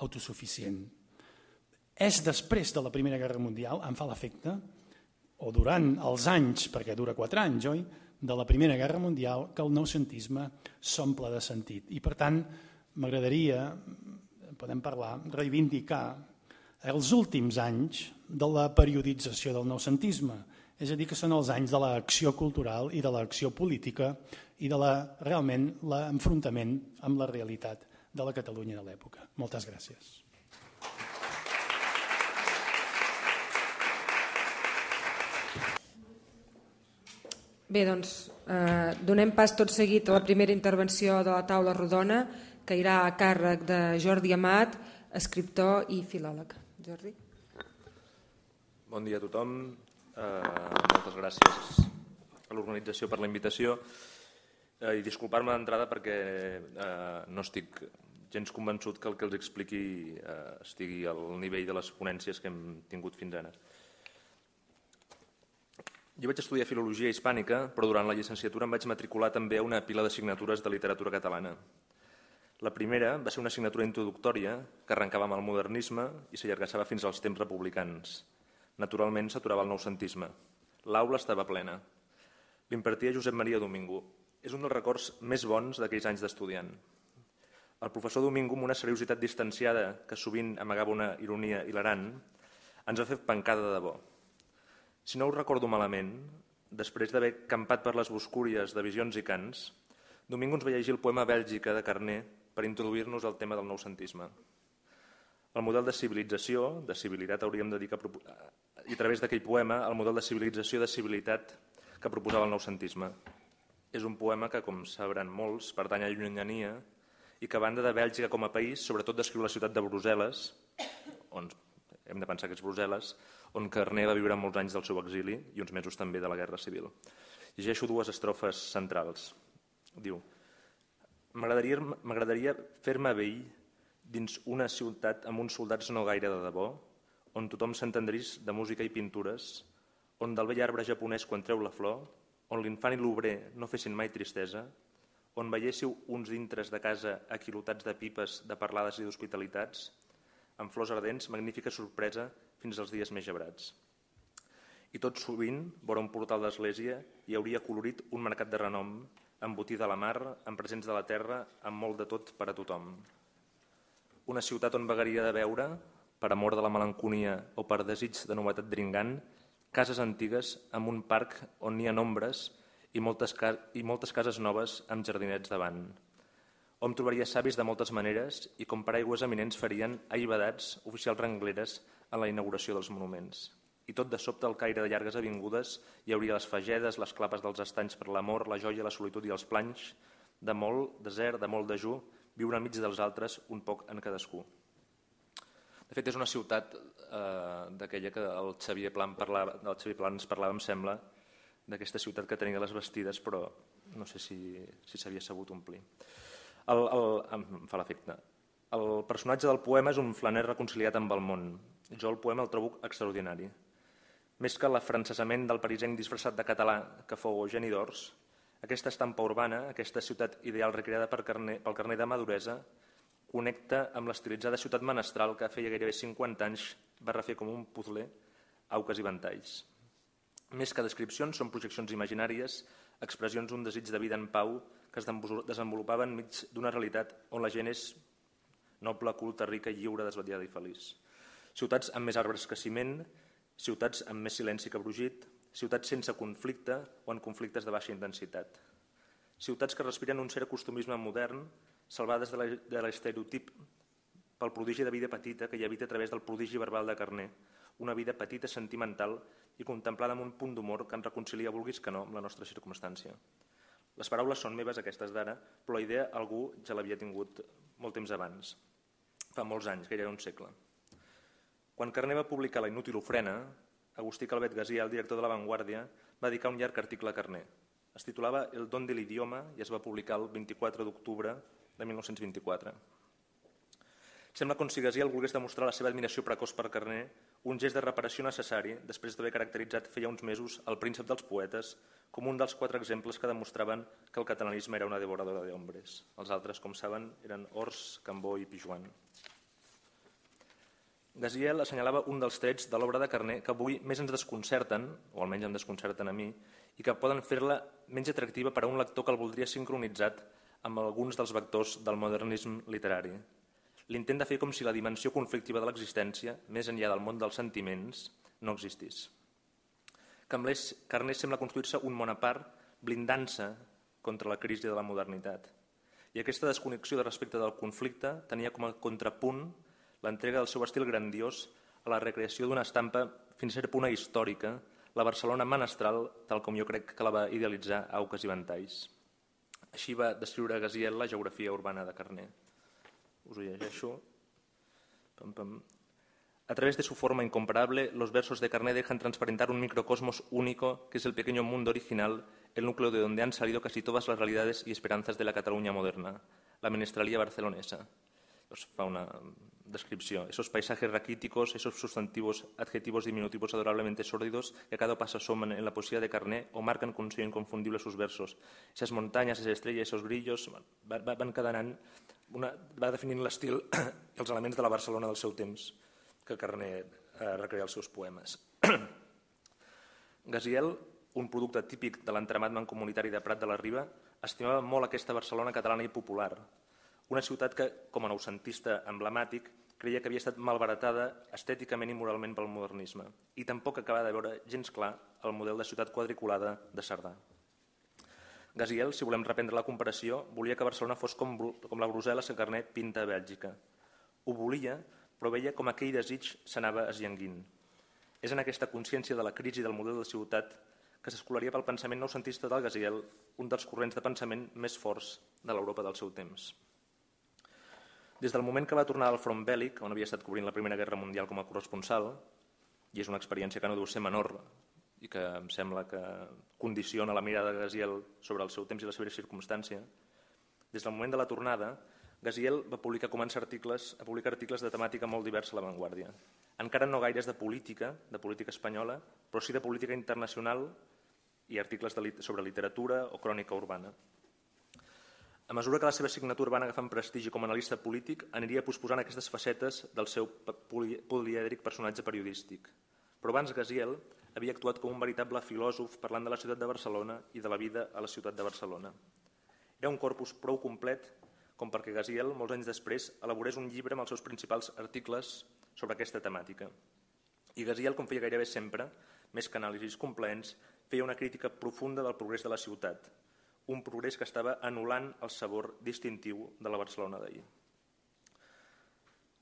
autosuficient. És després de la Primera Guerra Mundial, em fa l'efecte, o durant els anys, perquè dura 4 anys, oi?, de la Primera Guerra Mundial que el noucentisme s'omple de sentit. I, per tant, m'agradaria, podem parlar, reivindicar els últims anys de la periodització del noucentisme, és a dir, que són els anys de l'acció cultural i de l'acció política i de realment l'enfrontament amb la realitat de la Catalunya de l'època. Moltes gràcies. Bé, doncs, donem pas tot seguit a la primera intervenció de la taula rodona que irà a càrrec de Jordi Amat, escriptor i filòleg. Jordi. Bon dia a tothom. Moltes gràcies a l'organització per la invitació i disculpar-me d'entrada perquè no estic gens convençut que el que els expliqui estigui al nivell de les ponències que hem tingut fins ara. Jo vaig estudiar filologia hispànica, però durant la llicenciatura em vaig matricular també a una pila de signatures de literatura catalana. La primera va ser una assignatura introductòria que arrencava amb el modernisme i s'allargassava fins als temps republicans. Naturalment s'aturava el noucentisme. L'aula estava plena. L'impartia Josep Maria Domingo. És un dels records més bons d'aquells anys d'estudiant. El professor Domingo, amb una seriositat distanciada que sovint amagava una ironia hilarant, ens va fer pancada de debò. Si no ho recordo malament, després d'haver campat per les boscúries de visions i cants, Domingo ens va llegir el poema Bèlgica de Carner per introduir-nos al tema del noucentisme. El model de civilització, de civilitat hauríem de dir que... I a través d'aquell poema, el model de civilització, de civilitat que proposava el noucentisme. És un poema que, com sabran molts, pertany a llunyania i que a banda de Bèlgica com a país, sobretot descriu la ciutat de Brussel·les, on hem de pensar que és Brussel·les, on Carner va viure molts anys del seu exili i uns mesos també de la Guerra Civil. Llegeixo dues estrofes centrals. Diu: m'agradaria fer-me vell dins una ciutat amb uns soldats no gaire de debò, on tothom s'entendrís de música i pintures, on del vell arbre japonès quan treu la flor, on l'infant i l'obrer no fessin mai tristesa, on veiéssiu uns dintres de casa aquilotats de pipes, de parlades i d'hospitalitats, amb flors ardents, magnífica sorpresa fins als dies més gebrats. I tot sovint, vora un portal d'església, hi hauria colorit un mercat de renom, amb botí de la mar, amb presents de la terra, amb molt de tot per a tothom. Una ciutat on vagaria de veure, per amor de la melanconia o per desig de novetat dringant, cases antigues amb un parc on n'hi ha nombres i moltes cases noves amb jardinets davant. Hom trobaria savis de moltes maneres i com paraigües eminents farien aivadats oficials rangleres en la inauguració dels monuments. I tot de sobte al caire de llargues avingudes hi hauria les fagedes, les clapes dels estanys per l'amor, la joia, la solitud i els planys, de molt desert, de molt dejú, viure enmig dels altres, un poc en cadascú. De fet, és una ciutat d'aquella que el Xavier Pla ens parlava, em sembla, d'aquesta ciutat que tenia les vestides, però no sé si s'havia sabut omplir. Em fa l'efecte. El personatge del poema és un flaner reconciliat amb el món. Jo el poema el trobo extraordinari. Més que l'afrancesament del parisenc disfressat de català que fou Eugeni d'Ors, aquesta estampa urbana, aquesta ciutat ideal recreada pel Carner de maduresa, connecta amb l'estilitzada ciutat menestral que feia gairebé 50 anys va refer com un puzzle a Oques i Ventalls. Més que descripcions, són projeccions imaginàries, expressions d'un desig de vida en pau que es desenvolupava enmig d'una realitat on la gent és noble, culta, rica, lliure, desvetllada i feliç. Ciutats amb més arbres que ciment, ciutats amb més silenci que brogit, ciutats sense conflicte o en conflictes de baixa intensitat. Ciutats que respiren un cert costumisme modern, salvades de l'estereotip pel prodigi de vida petita que hi habita a través del prodigi verbal de Carner, una vida petita, sentimental i contemplada amb un punt d'humor que ens reconcilia, vulguis que no, amb la nostra circumstància. Les paraules són meves, aquestes d'ara, però la idea algú ja l'havia tingut molt temps abans, fa molts anys, gairebé un segle. Quan Carner va publicar La inútil ofrena, Agustí Calvet Gaziel, el director de La Vanguardia, va dedicar un llarg article a Carner. Es titulava El don de l'idioma i es va publicar el 24 d'octubre de 1924. Sembla com si Gaziel volgués demostrar la seva admiració precoç per Carner, un gest de reparació necessari després d'haver caracteritzat feia uns mesos el príncep dels poetes com un dels 4 exemples que demostraven que el catalanisme era una devoradora d'hombres. Els altres, com saben, eren Ors, Cambó i Pijuan. Gaziel assenyalava un dels trets de l'obra de Carner que avui més ens desconcerten, o almenys em desconcerten a mi, i que poden fer-la menys atractiva per a un lector que el voldria sincronitzat amb alguns dels vectors del modernisme literari. L'intent de fer com si la dimensió conflictiva de l'existència, més enllà del món dels sentiments, no existís. Carner sembla construir-se un món a part, blindant-se contra la crisi de la modernitat. I aquesta desconnexió de respecte del conflicte tenia com a contrapunt l'entrega del seu estil grandiós a la recreació d'una estampa fins a cert punt històrica, la Barcelona menestral, tal com jo crec que la va idealitzar a Oques i Ventalls. Així va descriure Gaziel la geografia urbana de Carner. Us ho llegeixo. A través de su forma incomparable, los versos de Carner dejan transparentar un microcosmos único que es el pequeño mundo original, el núcleo de donde han salido casi todas las realidades y esperanzas de la Cataluña moderna, la menestralía barcelonesa. Os fa una descripción. Esos paisajes raquíticos, esos sustantivos, adjetivos diminutivos adorablemente sórdidos que a cada paso asoman en la poesía de Carner o marcan con sello inconfundible sus versos. Esas montañas, esas estrellas, esos grillos, van quedant, va definint l'estil i els elements de la Barcelona del seu temps que Carner recrea els seus poemes. Gaziel, un producte típic de l'entramat mancomunitari de Prat de la Riba, estimava molt aquesta Barcelona catalana i popular, una ciutat que, com a noucentista emblemàtic, creia que havia estat malbaratada estèticament i moralment pel modernisme i tampoc acabava de veure gens clar el model de ciutat quadriculada de Cerdà. Gaziel, si volem reprendre la comparació, volia que Barcelona fos com la Brussel·les que Carner pinta a Bèlgica. Ho volia, però veia com aquell desig s'anava esllanguint. És en aquesta consciència de la crisi del model de ciutat que s'escolaria pel pensament noucentista del Gaziel, un dels corrents de pensament més forts de l'Europa del seu temps. Des del moment que va tornar al front bèl·lic, on havia estat cobrint la Primera Guerra Mundial com a corresponsal, i és una experiència que no deu ser menor i que em sembla que condiciona la mirada de Gaziel sobre el seu temps i la seva circumstància, des del moment de la tornada, Gaziel va publicar articles de temàtica molt diversa a La Vanguardia. Encara no gaires de política espanyola, però sí de política internacional i articles sobre literatura o crònica urbana. A mesura que la seva signatura va agafant prestigi com a analista polític, aniria posposant aquestes facetes del seu polièdric personatge periodístic. Però abans Gaziel havia actuat com un veritable filòsof parlant de la ciutat de Barcelona i de la vida a la ciutat de Barcelona. Era un corpus prou complet com perquè Gaziel, molts anys després, elaborés un llibre amb els seus principals articles sobre aquesta temàtica. I Gaziel, com feia gairebé sempre, més que anàlisis complaents, feia una crítica profunda del progrés de la ciutat, un progrés que estava anul·lant el sabor distintiu de la Barcelona d'ahir.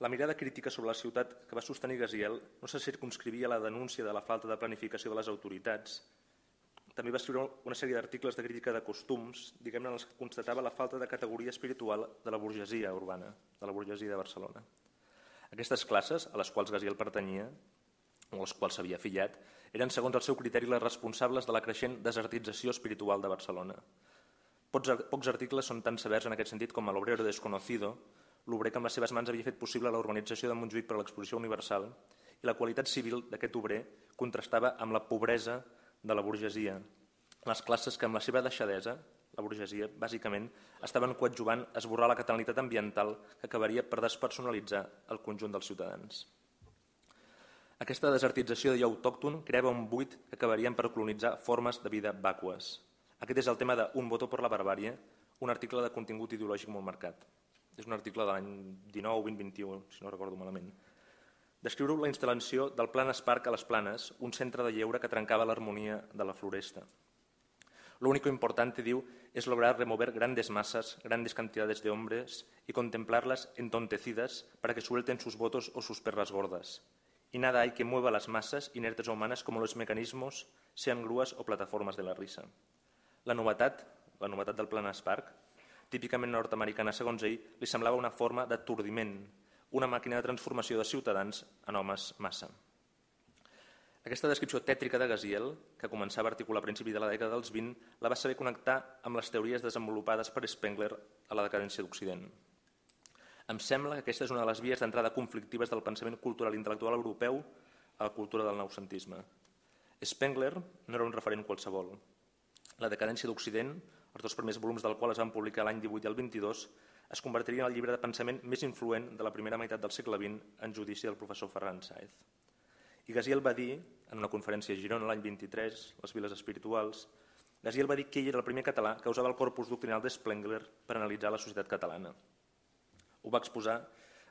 La mirada crítica sobre la ciutat que va sostenir Gaziel no se circumscrivia a la denúncia de la falta de planificació de les autoritats. També va escriure una sèrie d'articles de crítica de costums, diguem-ne, en els que constatava la falta de categoria espiritual de la burgesia urbana, de la burgesia de Barcelona. Aquestes classes, a les quals Gaziel pertanyia, o als quals s'havia afiliat, eren, segons el seu criteri, les responsables de la creixent desertització espiritual de Barcelona. Pocs articles són tan severs en aquest sentit com a l'obrero desconocido, l'obrer que amb les seves mans havia fet possible la urbanització de Montjuïc per a l'Exposició Universal, i la qualitat civil d'aquest obrer contrastava amb la pobresa de la burgesia, les classes que amb la seva deixadesa, la burgesia, bàsicament, estaven coadjuvant a esborrar la catalanitat ambiental que acabaria per despersonalitzar el conjunt dels ciutadans. Aquesta desertització d'allò autòcton creava un buit que acabarien per colonitzar formes de vida vàcues. Aquest és el tema de Un voto per la barbària, un article de contingut ideològic molt marcat. És un article de l'any 19 o 2021, si no recordo malament. Descriure la instal·lació del Plan Esparc a les Planes, un centre de lleure que trencava l'harmonia de la floresta. Lo único importante, diu, es lograr remover grandes masas, grandes cantidades de hombres y contemplarlas entontecidas para que suelten sus votos o sus perras gordas. Y nada hay que mueva las masas inertes o humanas como los mecanismos, sean grúas o plataformas de la risa. La novetat del Plan Esparc, típicament nord-americana segons ell, li semblava una forma d'atordiment, una màquina de transformació de ciutadans en homes massa. Aquesta descripció tètrica de Gaziel, que començava a articular a principi de la dècada dels 20, la va saber connectar amb les teories desenvolupades per Spengler a La decadència d'Occident. Em sembla que aquesta és una de les vies d'entrada conflictives del pensament cultural i intel·lectual europeu a la cultura del noucentisme. Spengler no era un referent qualsevol. La decadència d'Occident, els dos primers volums del qual es van publicar l'any 18 i el 22, es convertiria en el llibre de pensament més influent de la primera meitat del segle XX en judici del professor Ferran Sáez. I Gaziel va dir, en una conferència a Girona l'any 23, les viles espirituals, Gaziel va dir que ell era el primer català que usava el corpus doctrinal de Spengler per analitzar la societat catalana. Ho va exposar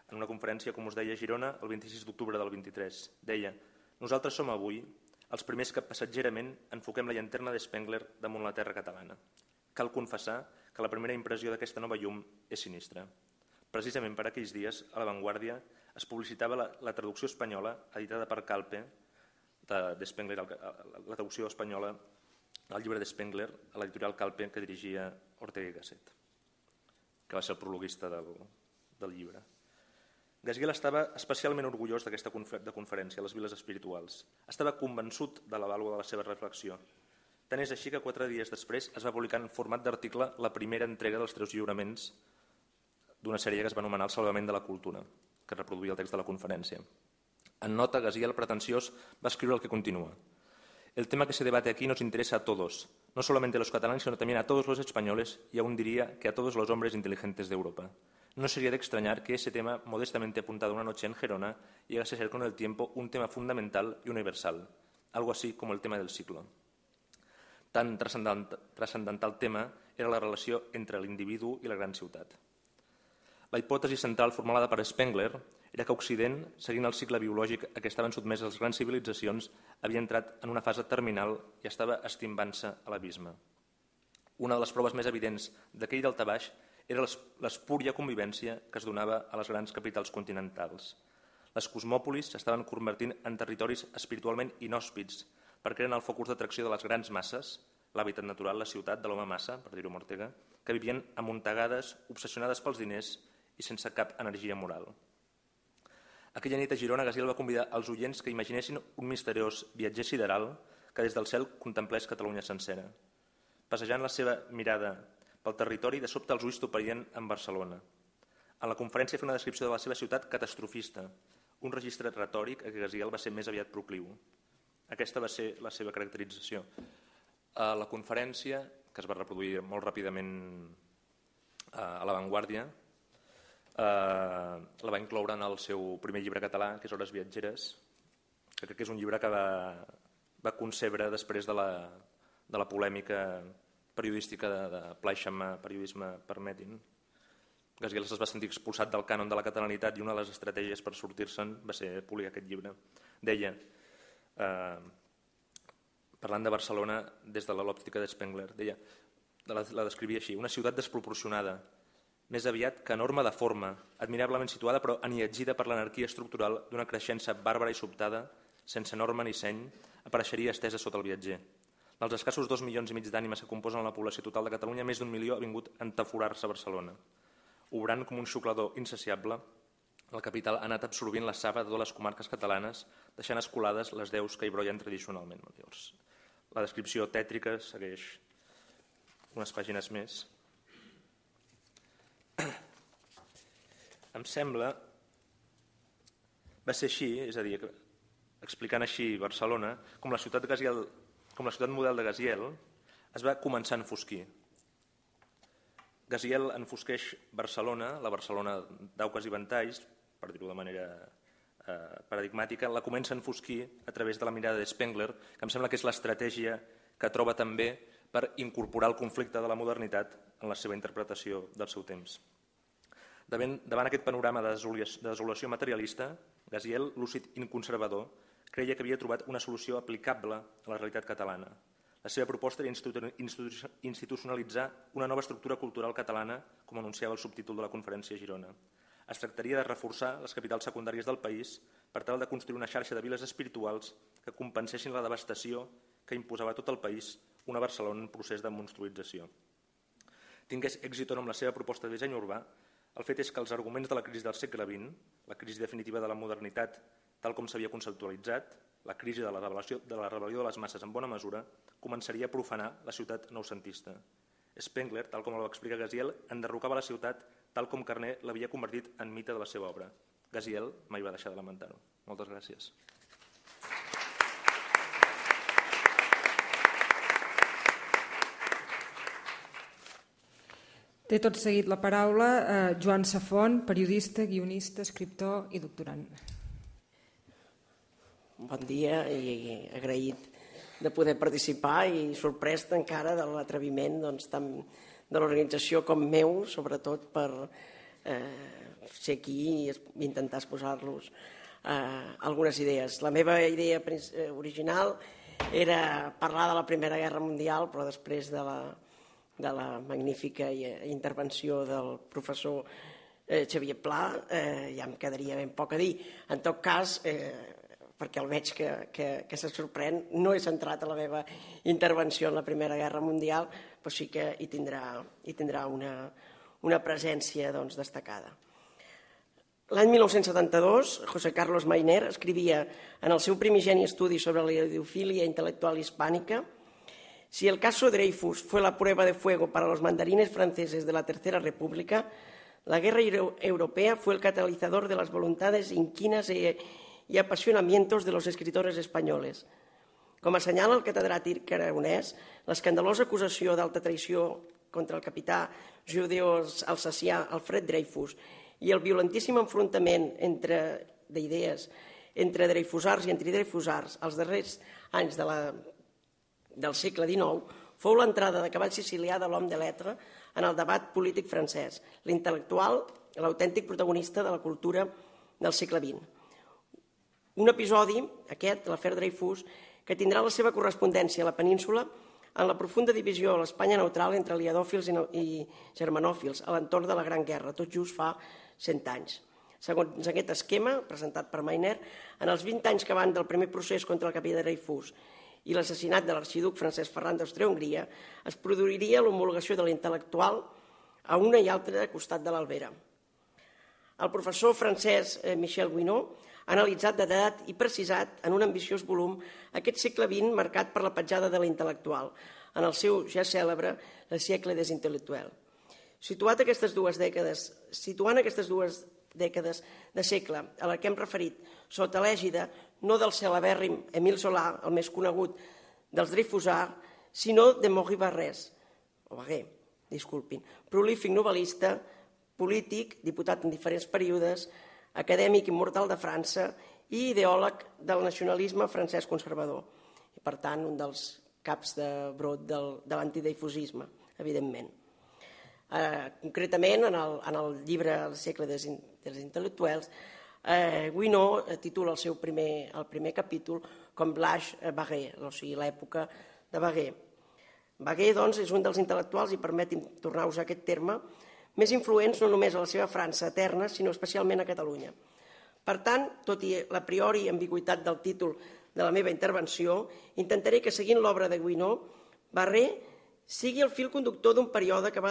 en una conferència, com us deia, a Girona el 26 d'octubre del 23. Deia, nosaltres som avui els primers que passatgerament enfoquem la llanterna de Spengler damunt la terra catalana. Cal confessar que la primera impressió d'aquesta nova llum és sinistra. Precisament per aquells dies, a La Vanguardia, es publicitava la traducció espanyola editada per Calpe, de Spengler, la traducció espanyola del llibre de Spengler a l'editorial Calpe que dirigia Ortega i Gasset, que va ser el prologuista del llibre. Gaziel estava especialment orgullós d'aquesta conferència, Les viles espirituals. Estava convençut de la vàlua de la seva reflexió. Tant és així que 4 dies després es va publicar en format d'article la primera entrega dels tres lliuraments d'una sèrie que es va anomenar El salvament de la cultura, que reproduïa el text de la conferència. En nota, Gaziel, pretensiós, va escriure el que continua. El tema que se debate aquí nos interesa a todos, no solamente a los catalanes, sino también a todos los españoles y aún diría que a todos los hombres inteligentes de Europa. No sería de extrañar que ese tema, modestamente apuntado una noche en Gerona, llegase a ser con el tiempo un tema fundamental y universal, algo así como el tema del siglo. Tan transcendental tema era la relació entre l'individu i la gran ciutat. La hipòtesi central formulada per Spengler era que Occident, seguint el cicle biològic a què estaven sotmeses les grans civilitzacions, havia entrat en una fase terminal i estava estimant-se a l'abisme. Una de les proves més evidents d'aquell daltabaix era l'espúria convivència que es donava a les grans capitals continentals. Les cosmòpolis s'estaven convertint en territoris espiritualment inhòspits, perquè eren el focus d'atracció de les grans masses, l'hàbitat natural, la ciutat de l'home massa, per dir-ho amb Ortega, que vivien amuntegades, obsessionades pels diners i sense cap energia moral. Aquella nit a Girona, Gaziel va convidar els oients que imaginessin un misteriós viatger sideral que des del cel contemplés Catalunya sencera. Passejant la seva mirada pel territori, de sobte els ulls toparien en Barcelona. En la conferència fa una descripció de la seva ciutat catastrofista, un registre retòric a què Gaziel va ser més aviat procliu. Aquesta va ser la seva caracterització. A la conferència, que es va reproduir molt ràpidament a La Vanguardia, la va incloure en el seu primer llibre català, que és Hores viatgeres, que crec que és un llibre que va concebre després de la polèmica periodística de Pla i Xammar, periodisme, permetin. Gaziel es va sentir expulsat del cànon de la catalanitat i una de les estratègies per sortir-se'n va ser publicar aquest llibre. Deia, parlant de Barcelona des de l'òptica de Spengler, deia, la descrivia així, una ciutat desproporcionada, més aviat que enorme de forma, admirablement situada però anietgida per l'anarquia estructural d'una creixença bàrbara i sobtada, sense norma ni seny, apareixeria estesa sota el viatger. Dels escassos 2,5 milions d'ànimes que composen la població total de Catalunya, més d'1 milió ha vingut a entaforar-se a Barcelona. Obrant com un xuclador insaciable, la capital ha anat absorbint la saba de totes les comarques catalanes, deixant escolades les deus que hi brollen tradicionalment. La descripció tètrica segueix unes pàgines més. Em sembla, va ser així, és a dir, explicant així Barcelona, com la ciutat model de Gaziel es va començar a enfosquir. Gaziel enfosqueix Barcelona, la Barcelona d'Auques i Ventalls, per dir-ho de manera paradigmàtica, la comença a enfosquir a través de la mirada de Spengler, que em sembla que és l'estratègia que troba també per incorporar el conflicte de la modernitat en la seva interpretació del seu temps. Davant aquest panorama de desolació materialista, Gaziel, lúcid inconservador, creia que havia trobat una solució aplicable a la realitat catalana. La seva proposta era institucionalitzar una nova estructura cultural catalana, com anunciava el subtítol de la conferència a Girona. Es tractaria de reforçar les capitals secundàries del país per tal de construir una xarxa de viles espirituals que compensessin la devastació que imposava tot el país una Barcelona en procés de monstruïtzació. Tingués èxit o no amb la seva proposta de disseny urbà, el fet és que els arguments de la crisi del segle XX, la crisi definitiva de la modernitat tal com s'havia conceptualitzat, la crisi de la rebel·lió de les masses en bona mesura, començaria a profanar la ciutat noucentista. Spengler, tal com el va explicar Gaziel, enderrocava la ciutat tal com Carner l'havia convertit en mite de la seva obra. Gaziel mai va deixar de lamentar-ho. Moltes gràcies. Té tot seguit la paraula Joan Safont, periodista, guionista, escriptor i doctorant. Bon dia i agraït de poder participar i sorprès encara de l'atreviment tant de l'organització com meu, sobretot per ser aquí i intentar exposar-los algunes idees. La meva idea original era parlar de la Primera Guerra Mundial, però després de la magnífica intervenció del professor Xavier Pla, ja em quedaria ben poc a dir. En tot cas, perquè el veig que se sorprèn, no he centrat la meva intervenció en la Primera Guerra Mundial, però sí que hi tindrà una presència destacada. L'any 1972, José Carlos Mayner escrivia en el seu primigeni estudi sobre la idiofília intel·lectual hispànica: si el caso Dreyfus fue la prueba de fuego para los mandarines franceses de la Tercera República, la guerra europea fue el catalizador de las voluntades inquinas y apasionamientos de los escritores españoles. Com assenyala el catedràtic aragonès, l'escandalosa acusació d'alta traïció contra el capità judeo-alsacià Alfred Dreyfus i el violentíssim enfrontament d'idees entre dreyfusars i antidreyfusars als darrers anys de la del segle XIX, fou l'entrada de cavall sicilià de l'homme de lettres en el debat polític francès, l'intel·lectual, l'autèntic protagonista de la cultura del segle XX. Un episodi, aquest, l'afer Dreyfus, que tindrà la seva correspondència a la península en la profunda divisió a l'Espanya neutral entre aliadòfils i germanòfils a l'entorn de la Gran Guerra, tot just fa 100 anys. Segons aquest esquema, presentat per Mayner, en els 20 anys que van del primer procés contra el capità Dreyfus i l'assassinat de l'arxiduc Francesc Ferran d'Àustria-Hongria, es produiria l'homologació de l'intel·lectual a una i altra costat de l'Albera. el professor francès Michel Guinot ha analitzat d'edat i precisat en un ambiciós volum aquest segle XX marcat per la petjada de l'intel·lectual, en el seu ja cèlebre Le siècle des intel·lectuels. Situant aquestes dues dècades de segle a la que hem referit, sota l'ègida no del celebèrrim Émile Zola, el més conegut dels Dreyfusards, sinó de Maurice Barrès, prolífic novel·lista, polític, diputat en diferents períodes, acadèmic immortal de França i ideòleg del nacionalisme francès conservador. I, per tant, un dels caps de brot de l'antidreyfusisme, evidentment. Concretament, en el llibre El segle dels intel·lectuels, Guinot titula el seu primer capítol com l'Age Barré, o sigui, l'època de Barré. Barré, doncs, és un dels intel·lectuals, i permetin tornar-vos a aquest terme, més influents no només a la seva França eterna, sinó especialment a Catalunya. Per tant, tot i la priori ambigüitat del títol de la meva intervenció, intentaré que, seguint l'obra de Guinot, Barré sigui el fil conductor d'un període que va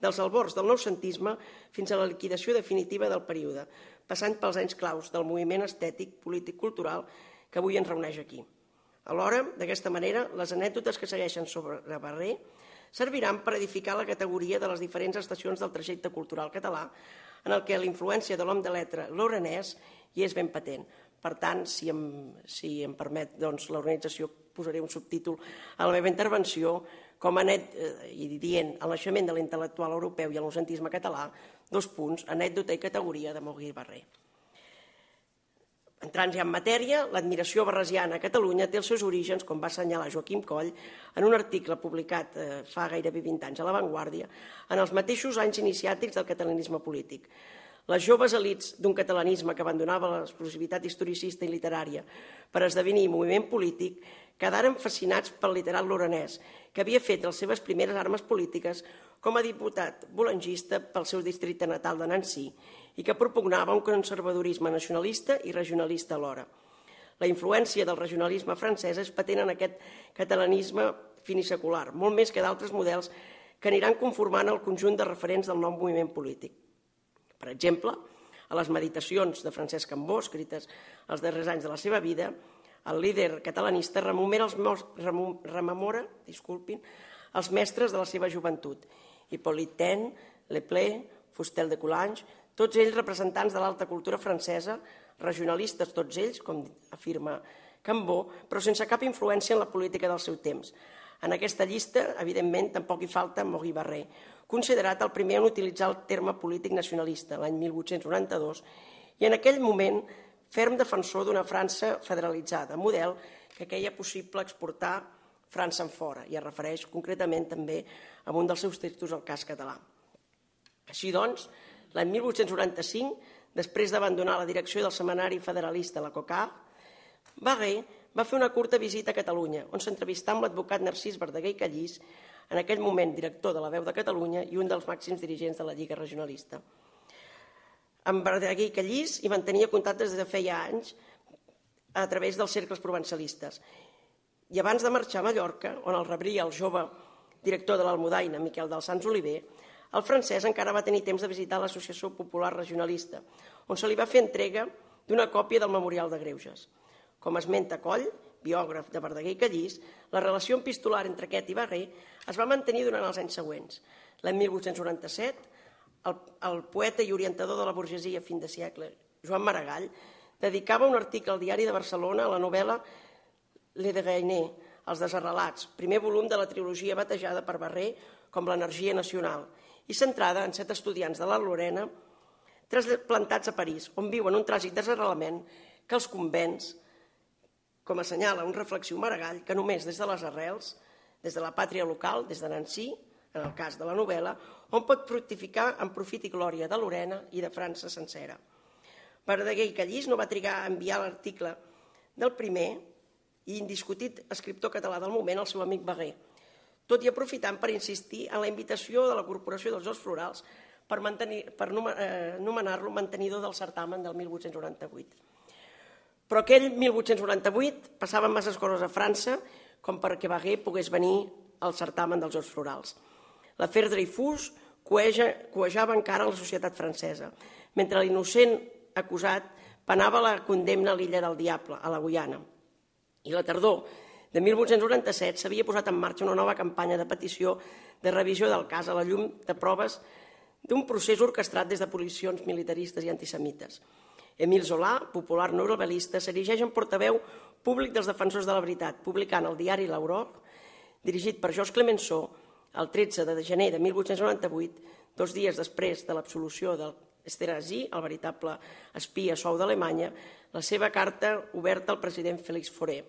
dels albors del noucentisme fins a la liquidació definitiva del període, passant pels anys claus del moviment estètic, polític, cultural que avui ens reuneix aquí. Alhora, d'aquesta manera, les anècdotes que segueixen sobre Barré serviran per edificar la categoria de les diferents estacions del trajecte cultural català en el que la influència de l'home de lletra lorenès hi és ben patent. Per tant, si em permet l'organització, posaré un subtítol a la meva intervenció com dient el naixement de l'intel·lectual europeu i el noucentisme català, anècdota i categoria de Maurice Barré. Entrant ja en matèria, l'admiració barresiana a Catalunya té els seus orígens, com va assenyalar Joaquim Coll en un article publicat fa gairebé 20 anys a La Vanguardia, en els mateixos anys iniciàtics del catalanisme polític. Les joves elits d'un catalanisme que abandonava l'exclusivitat historicista i literària per esdevenir moviment polític quedaren fascinats pel literat lorenès, que havia fet les seves primeres armes polítiques com a diputat bolangista pel seu districte natal de Nancy i que propugnava un conservadorisme nacionalista i regionalista alhora. La influència del regionalisme francès és patent en aquest catalanisme finisecular, molt més que d'altres models que aniran conformant el conjunt de referents del nou moviment polític. Per exemple, a les meditacions de Francesc Cambó, escrites els darrers anys de la seva vida, el líder catalanista rememora els mestres de la seva joventut, Hippolyte Taine, Le Play, Fustel de Coulanges, tots ells representants de l'alta cultura francesa, regionalistes tots ells, com afirma Cambó, però sense cap influència en la política del seu temps. En aquesta llista, evidentment, tampoc hi falta Maurice Barré, considerat el primer en utilitzar el terme polític nacionalista l'any 1892 i en aquell moment ferm defensor d'una França federalitzada, model que queia possible exportar França enfora, i es refereix concretament també a un dels seus textos al cas català. Així doncs, l'any 1895, després d'abandonar la direcció del Setmanari Federalista La Cocar, Barré va fer una curta visita a Catalunya, on s'entrevistà amb l'advocat Narcís Verdaguer i Callís, en aquell moment director de la Veu de Catalunya i un dels màxims dirigents de la Lliga Regionalista. Amb Verdaguer i Callís hi mantenia contactes des de feia anys a través dels cercles provincialistes. I abans de marxar a Mallorca, on el rebria el jove director de l'Almudaina, Miquel dels Sants Oliver, el francès encara va tenir temps de visitar l'Associació Popular Regionalista, on se li va fer entrega d'una còpia del Memorial de Greuges. Com esmenta Coll, biògraf de Verdaguer i Callís, la relació epistolar entre aquest i Barré es va mantenir durant els anys següents. L'any 1897, el poeta i orientador de la burgesia a fin de segle, Joan Maragall, dedicava un article al Diari de Barcelona a la novel·la Le Déjeuner, Els desarrelats, primer volum de la trilogia batejada per Barré com l'energia nacional i centrada en 7 estudiants de la Lorena trasplantats a París, on viuen un tràgic desarrelament que els convenç, com assenyala un reflexiu Maragall, que només des de les arrels, des de la pàtria local, des de Nancy, en el cas de la novel·la, on pot fructificar en profit i glòria de Lorena i de França sencera. Verdaguer i Callís no va trigar a enviar l'article del primer i indiscutit escriptor català del moment al seu amic Barré, tot i aprofitant per insistir en la invitació de la Corporació dels Horts Florals per nomenar-lo mantenidor del certamen del 1898. Però aquell 1898 passaven masses coses a França com perquè Barré pogués venir al certamen dels Horts Florals. L'afer Dreyfus coejava encara la societat francesa, mentre l'innocent acusat penava la condemna a l'illa del Diable, a la Guyana. I la tardor de 1897 s'havia posat en marxa una nova campanya de petició de revisió del cas a la llum de proves d'un procés orquestrat des de posicions militaristes i antisemites. Émile Zola, popular novel·lista, s'erigeix en portaveu públic dels defensors de la veritat, publicant el diari L'Aurore, dirigit per Georges Clemenceau, el 13 de gener de 1898, 2 dies després de l'absolució del Esterhazy, el veritable espia suau d'Alemanya, la seva carta oberta al president Félix Faure,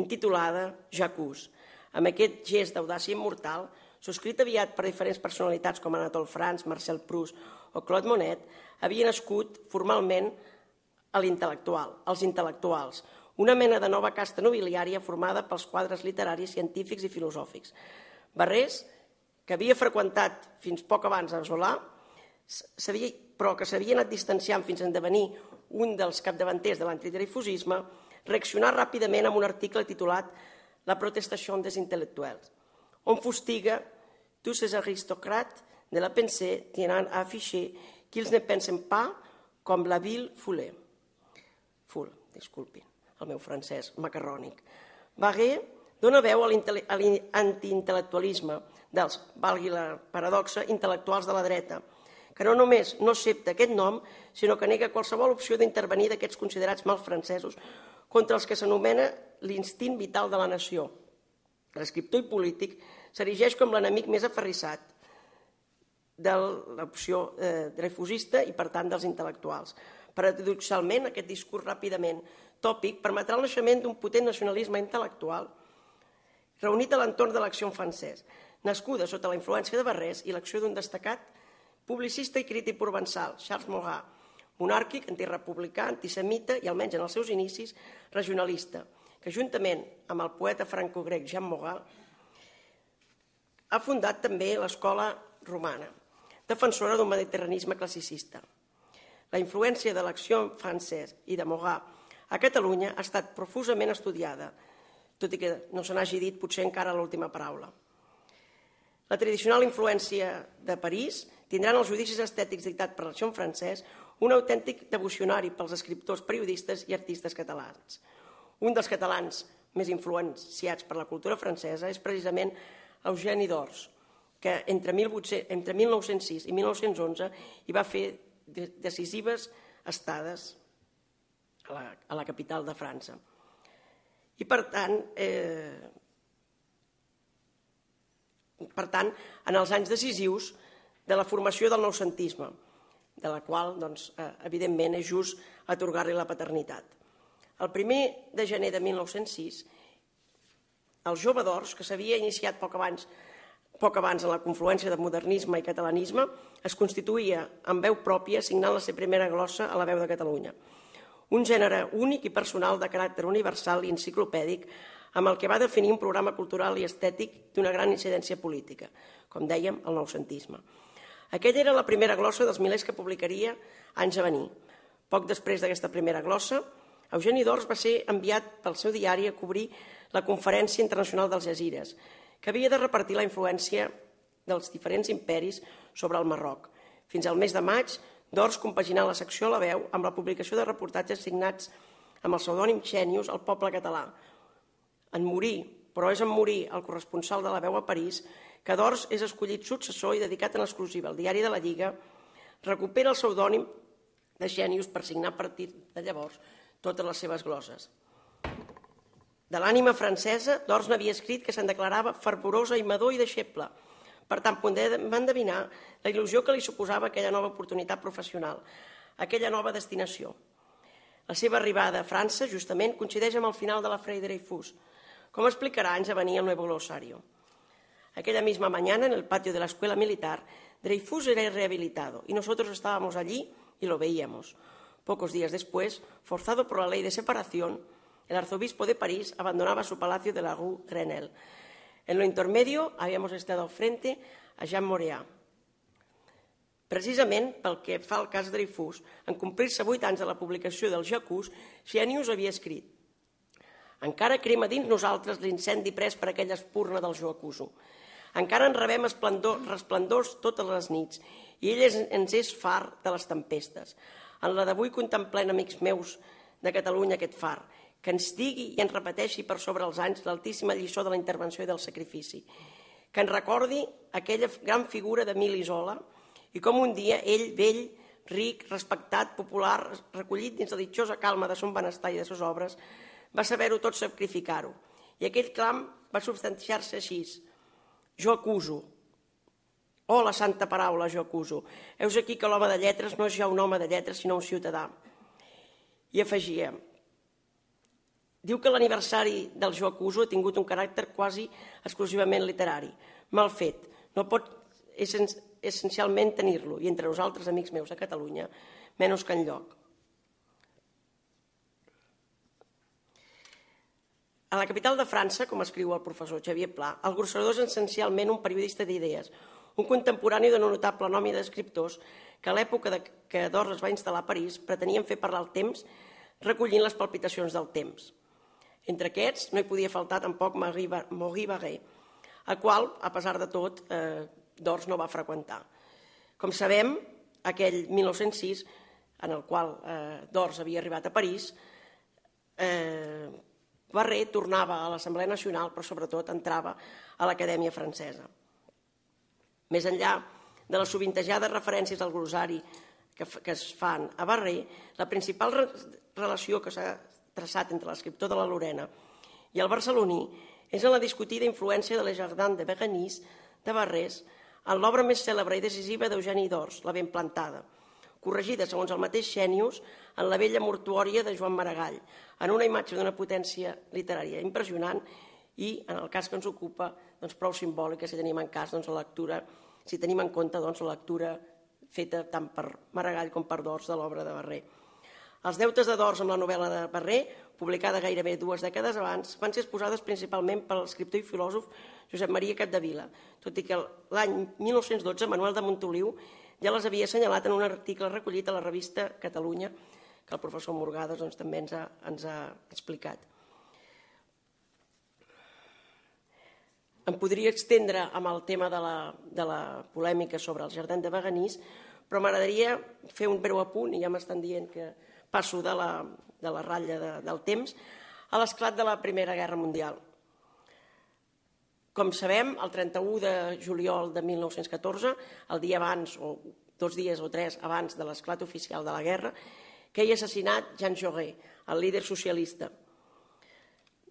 intitulada J'accuse. Amb aquest gest d'audàcia immortal, subscrit aviat per diferents personalitats com Anatole France, Marcel Proust o Claude Monet, havia nascut formalment els intel·lectuals, una mena de nova casta nobiliària formada pels quadres literaris, científics i filosòfics. Barrés, que havia freqüentat fins poc abans a Zola, però que s'havia anat distanciant fins a esdevenir un dels capdavanters de l'antidreyfusisme, reaccionà ràpidament amb un article titulat La protestation des intel·lectuels, on fustiga tous ces aristocrates de la pensée tienen à afficher qu'ils ne pensen pas com la ville foule. Foule, disculpin, el meu francès macarrònic. Barré dona veu a l'antiintel·lectualisme dels, valgui la paradoxa, intel·lectuals de la dreta, que no només no accepta aquest nom, sinó que nega qualsevol opció d'intervenir d'aquests considerats mals francesos contra els que s'anomena l'instint vital de la nació. L'escriptor i polític s'erigeix com l'enemic més aferrissat de l'opció dreyfusista i, per tant, dels intel·lectuals. Paradoxalment, aquest discurs ràpidament tòpic permetrà el naixement d'un potent nacionalisme intel·lectual reunit a l'entorn de l'Action Française, nascuda sota la influència de Barrés i l'acció d'un destacat publicista i crític provençal, Charles Maurras, monàrquic, antirepublicà, antisemita i, almenys en els seus inicis, regionalista, que juntament amb el poeta franco-grec Jean Maurras ha fundat també l'escola romana, defensora d'un mediterranisme classicista. La influència de l'Action Française i de Maurras a Catalunya ha estat profusament estudiada, tot i que no se n'hagi dit potser encara l'última paraula. La tradicional influència de París tindran els judicis estètics dictats per l'Action Française un autèntic devocionari pels escriptors, periodistes i artistes catalans. Un dels catalans més influenciats per la cultura francesa és precisament Eugeni d'Ors, que entre 1906 i 1911 hi va fer decisives estades a la capital de França. I, per tant, en els anys decisius de la formació del noucentisme, de la qual, doncs, evidentment, és just atorgar-li la paternitat. El 1 de gener de 1906, el jove d'Ors, que s'havia iniciat poc abans en la confluència de modernisme i catalanisme, es constituïa amb veu pròpia signant la seva primera glossa a la Veu de Catalunya. Un gènere únic i personal de caràcter universal i enciclopèdic amb el que va definir un programa cultural i estètic d'una gran incidència política, com dèiem, el noucentisme. Aquella era la primera glossa dels milers que publicaria anys a venir. Poc després d'aquesta primera glossa, Eugeni d'Ors va ser enviat pel seu diari a cobrir la Conferència Internacional dels Jazires, que havia de repartir la influència dels diferents imperis sobre el Marroc. Fins al mes de maig, d'Ors compaginà la secció La Veu amb la publicació de reportatges signats amb el pseudònim Xenius al poble català. En morir, però és en morir el corresponsal de La Veu a París, que d'Ors és escollit successor i dedicat en exclusiva al diari de la Lliga, recupera el pseudònim de Xenius per signar a partir de llavors totes les seves gloses. De l'ànima francesa, d'Ors n'havia escrit que se'n declarava fervorosa, aimador i deixeble. Per tant, podem endevinar la il·lusió que li suposava aquella nova oportunitat professional, aquella nova destinació. La seva arribada a França, justament, coincideix amb el final de la Frei Dreyfus, com explicarà anys a venir al Nuevo Glosario. Aquella misma mañana, en el patio de la escuela militar, Dreyfus era rehabilitado y nosotros estábamos allí y lo veíamos. Pocos días después, forzado por la ley de separación, el arzobispo de París abandonaba su palacio de la rue Grenelle. En lo intermedio, habíamos estado frente a Jean Maurras. Precisament pel que fa al cas Dreyfus, en complir-se 8 anys de la publicació del J'accuse, Xenius havia escrit: «Encara crema dins nosaltres l'incendi pres per aquella espurna del Jo acuso. Encara en rebem resplendors totes les nits i ell ens és far de les tempestes. En la d'avui contemplen, amics meus de Catalunya, aquest far, que ens digui i ens repeteixi per sobre els anys l'altíssima lliçó de la intervenció i del sacrifici, que ens recordi aquella gran figura d'Emili Isola i com un dia ell, vell, ric, respectat, popular, recollit dins la ditxosa calma de son benestar i de ses obres, va saber-ho tot sacrificar-ho. I aquell clam va substanciar-se així. Jo acuso. Oh, la santa paraula, jo acuso. Heus aquí que l'home de lletres no és ja un home de lletres, sinó un ciutadà. I afegia. Diu que l'aniversari del jo acuso ha tingut un caràcter quasi exclusivament literari. Mal fet. No pot essencialment tenir-lo. I entre nosaltres, amics meus de Catalunya, menys que enlloc. A la capital de França, com escriu el professor Xavier Pla, el Grosserador és essencialment un periodista d'idees, un contemporani d'una notable nòmina d'escriptors que a l'època que d'Ors es va instal·lar a París pretenien fer parlar el temps recollint les palpitacions del temps. Entre aquests no hi podia faltar tampoc Maurice Barré, el qual, a pesar de tot, d'Ors no va freqüentar. Com sabem, aquell 1906, en el qual d'Ors havia arribat a París, Barré tornava a l'Assemblea Nacional, però sobretot entrava a l'Acadèmia Francesa. Més enllà de les sovintejades referències al glossari que es fan a Barré, la principal relació que s'ha traçat entre l'escriptor de la Lorena i el barceloní és en la discutida influència de Les Jardins de Bérénice de Barrés en l'obra més cèlebre i decisiva d'Eugeni d'Ors, La ben plantada, corregida, segons el mateix Xènius, en la vella mortuòria de Joan Maragall, en una imatge d'una potència literària impressionant i, en el cas que ens ocupa, prou simbòlica si tenim en compte la lectura feta tant per Maragall com per d'Ors de l'obra de Barré. Els deutes de d'Ors amb la novel·la de Barré, publicada gairebé 2 dècades abans, van ser exposades principalment per l'escriptor i filòsof Josep Maria Capdevila, tot i que l'any 1912 Manuel de Montoliu ja les havia assenyalat en un article recollit a la revista Catalunya, que el professor Morgades també ens ha explicat. Em podria estendre amb el tema de la polèmica sobre els Jardins de Bérénice, però m'agradaria fer un breu apunt, i ja m'estan dient que passo de la ratlla del temps, a l'esclat de la Primera Guerra Mundial. Com sabem, el 31 de juliol de 1914, el dia abans, o 2 dies o 3 abans de l'esclat oficial de la guerra, queia assassinat Jean Jaurès, el líder socialista.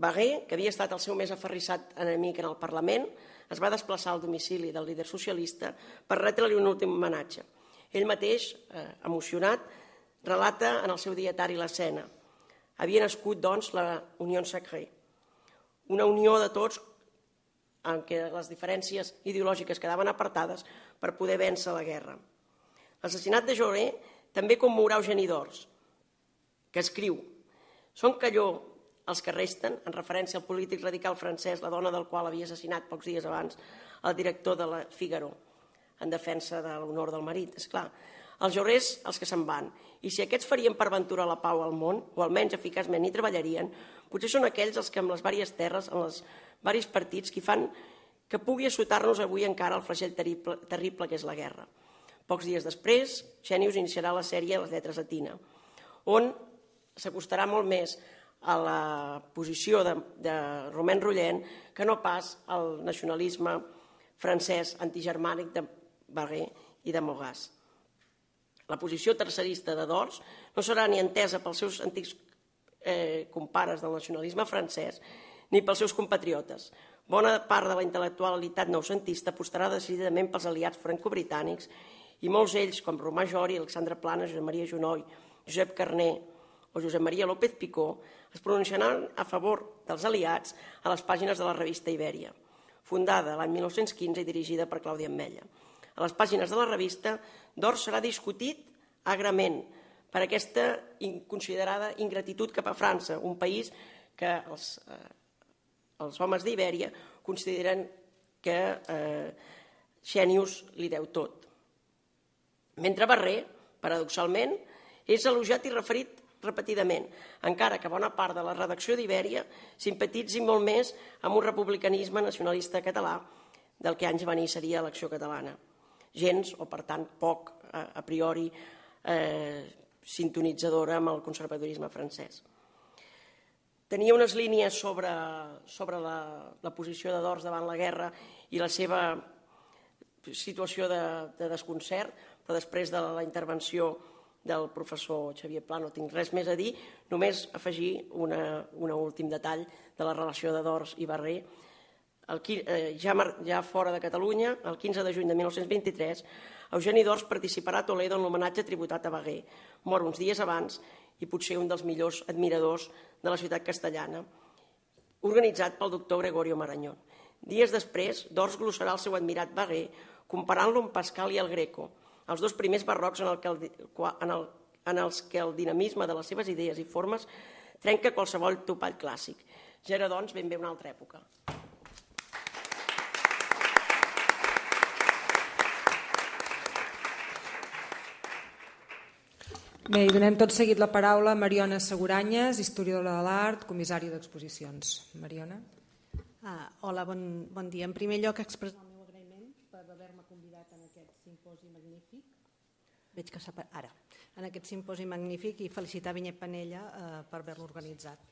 Barré, que havia estat el seu més aferrissat enemic en el Parlament, es va desplaçar al domicili del líder socialista per retre-li un últim homenatge. Ell mateix, emocionat, relata en el seu dietari l'escena. Havia nascut, doncs, la Unió Sacrée, una unió de tots en què les diferències ideològiques quedaven apartades per poder vèncer la guerra. L'assassinat de Jaurès també commourà Eugeni d'Ors, que escriu: «Són calló els que resten», en referència al polític radical francès, la dona del qual havia assassinat pocs dies abans el director de la Figaro, en defensa de l'honor del marit, esclar. Els Jaurès, els que se'n van, i si aquests farien per ventura la pau al món, o almenys eficaçment hi treballarien, potser són aquells els que amb les diverses terres, amb els diversos partits, qui fan que pugui assotar-nos avui encara el flagell terrible que és la guerra. Pocs dies després, Xènius iniciarà la sèrie Les lletres a Tina, on s'acostarà molt més a la posició de Romain Rolland que no pas al nacionalisme francès antigermànic de Barré i de Maurras. La posició tercerista de d'Ors no serà ni entesa pels seus antics compares del nacionalisme francès ni pels seus compatriotes. Bona part de la intel·lectualitat noucentista apostarà decididament pels aliats franco-britànics i molts d'ells, com Romà Jori, Alexandre Plana, Josep Maria Junoy, Josep Carner o Josep Maria López Picó, es pronunciaran a favor dels aliats a les pàgines de la revista Ibèria, fundada l'any 1915 i dirigida per Claudi Ametlla. A les pàgines de la revista, d'Ors serà discutit agrament per aquesta considerada ingratitud cap a França, un país que els homes d'Ibèria consideren que Xènius li deu tot. Mentre Barré, paradoxalment, és elogiat i referit repetidament, encara que bona part de la redacció d'Ibèria simpatitzi molt més amb un republicanisme nacionalista català del que anys a venir seria l'Acció Catalana. Gens, o per tant poc, a priori, sintonitzadora amb el conservadorisme francès. Tenia unes línies sobre la posició de d'Ors davant la guerra i la seva situació de desconcert, però després de la intervenció del professor Xavier Pla no tinc res més a dir, només afegir un últim detall de la relació de d'Ors i Barrer. Ja fora de Catalunya, el 15 de juny de 1923, Eugeni d'Ors participarà a Toledo en l'homenatge tributat a Barrer, mort uns dies abans i potser un dels millors admiradors de la ciutat castellana, organitzat pel doctor Gregorio Marañón. Dies després, d'Ors glossarà el seu admirat Barrer comparant-lo amb Pascal i el Greco, els dos primers barrocs en els que el dinamisme de les seves idees i formes trenca qualsevol topall clàssic. Ja era, doncs, ben bé una altra època. Bé, i donem tot seguit la paraula a Mariona Seguranyes, historiadora de l'art, comissària d'exposicions. Mariona. Hola, bon dia. En primer lloc, expressar el meu agraïment per haver-me convidat en aquest simposi magnífic. Veig que s'ha parat ara. En aquest simposi magnífic i felicitar Vinyet Panyella per haver-lo organitzat.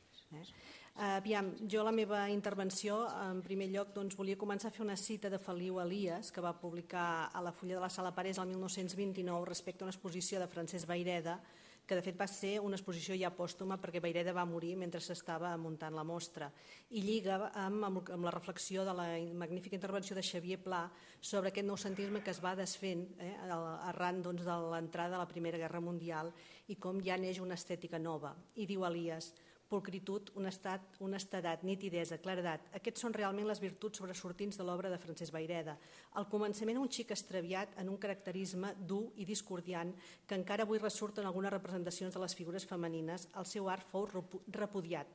Aviam, jo la meva intervenció, en primer lloc, volia començar a fer una cita de Feliu Elias, que va publicar a la Fulla de la Sala Parés el 1929 respecte a una exposició de Francesc Vayreda, que de fet va ser una exposició ja pòstuma perquè Vayreda va morir mentre s'estava muntant la mostra, i lliga amb la reflexió de la magnífica intervenció de Xavier Pla sobre aquest noucentisme que es va desfent arran de l'entrada de la Primera Guerra Mundial i com ja neix una estètica nova. I diu Elias: pulcritud, honestedat, nitidesa, claredat, aquests són realment les virtuts sobresortints de l'obra de Francesc Vayreda. Al començament un xic extraviat en un caracterisme dur i discordiant que encara avui ressurt en algunes representacions de les figures femenines, el seu art fou repudiat.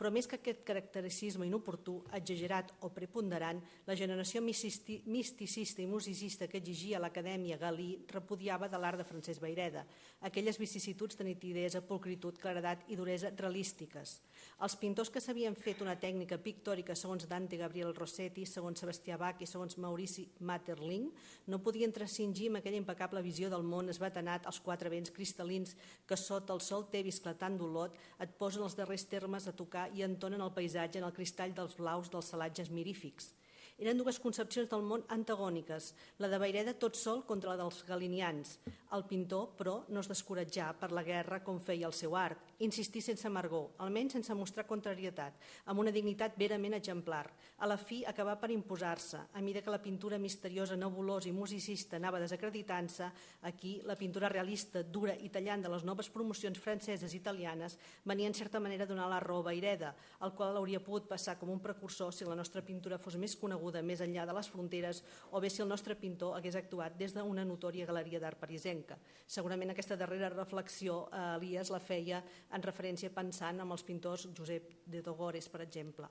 Però més que aquest caractericisme inoportú, exagerat o preponderant, la generació misticista i musicista que exigia l'Acadèmia Galí repudiava de l'art de Francesc Vayreda aquelles vicissituds de nitidesa, pulcritud, claredat i duresa realística. Els pintors que s'havien fet una tècnica pictòrica segons Dante Gabriel Rossetti, segons Sebastià Bach i segons Maurici Maeterlinck no podien transcingir amb aquella impecable visió del món esbatanat als quatre vents cristal·lins que sota el sol tèbia esclatant d'olot et posen els darrers termes a tocar i entonen el paisatge en el cristall dels blaus dels salatges mirífics. Eren dues concepcions del món antagòniques, la de Vayreda tot sol contra la dels galinians. El pintor, però, no es descoratjà per la guerra com feia el seu art. Insistí sense amargor, almenys sense mostrar contrarietat, amb una dignitat verament exemplar. A la fi acabà per imposar-se. A mesura que la pintura misteriosa, nebulosa i musicista anava desacreditant-se, aquí la pintura realista, dura i tallant de les noves promocions franceses i italianes venia en certa manera a donar la raó a Vayreda, el qual hauria pogut passar com un precursor si la nostra pintura fos més coneguda més enllà de les fronteres o bé si el nostre pintor hagués actuat des d'una notòria galeria d'art parisenca. Segurament aquesta darrera reflexió Elias la feia en referència pensant en els pintors Josep de Togores, per exemple.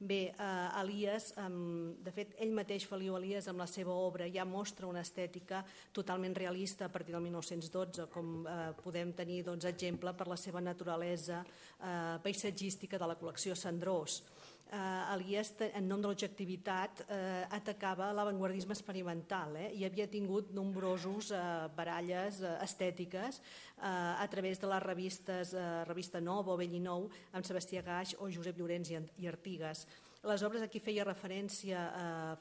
Bé, Elias, de fet, ell mateix, Feliu Elias, amb la seva obra ja mostra una estètica totalment realista a partir del 1912, com podem tenir exemple per la seva naturalesa paisatgística de la col·lecció Cendrós. Elias, en nom de l'objectivitat, atacava l'avantguardisme experimental i havia tingut nombroses baralles estètiques a través de les revistes Revista Nova o Vell i Nou amb Sebastià Gaix o Josep Llorens i Artigas. Les obres a què feia referència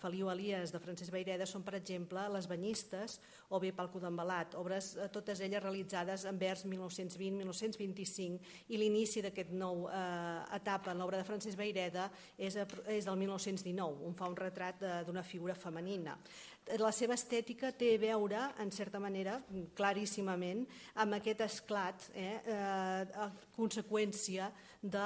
Feliu Elias de Francesc Vayreda són, per exemple, Les banyistes o bé Palco d'Envelat, obres totes elles realitzades envers 1920-1925 i l'inici d'aquest nou etapa en l'obra de Francesc Vayreda és del 1919, on fa un retrat d'una figura femenina. La seva estètica té a veure, en certa manera, claríssimament, amb aquest esclat a conseqüència de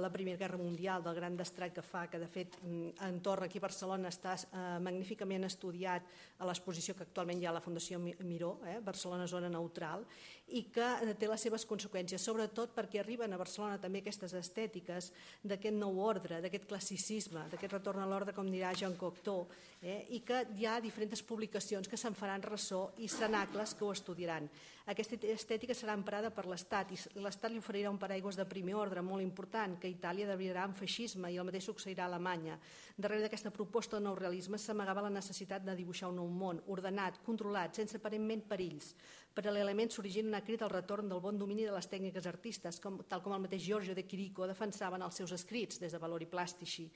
la Primera Guerra Mundial, del gran destrat que fa, que de fet en Torra, aquí a Barcelona, està magníficament estudiat a l'exposició que actualment hi ha a la Fundació Miró, Barcelona Zona Neutral, i que té les seves conseqüències, sobretot perquè arriben a Barcelona també aquestes estètiques d'aquest nou ordre, d'aquest classicisme, d'aquest retorn a l'ordre, com dirà Jean Cocteau, i que hi ha diferents publicacions que se'n faran ressò i cenacles que ho estudiaran. Aquesta estètica serà emprada per l'Estat i l'Estat li oferirà un paraigües de primer ordre molt important que Itàlia derivarà en feixisme i el mateix succeirà a Alemanya. Darrere d'aquesta proposta de nou realisme s'amagava la necessitat de dibuixar un nou món, ordenat, controlat, sense aparentment perills. Paral·lelament s'origina una crida al retorn del bon domini de les tècniques artistes, tal com el mateix Giorgio de Chirico defensava en els seus escrits des de Valori Plastici.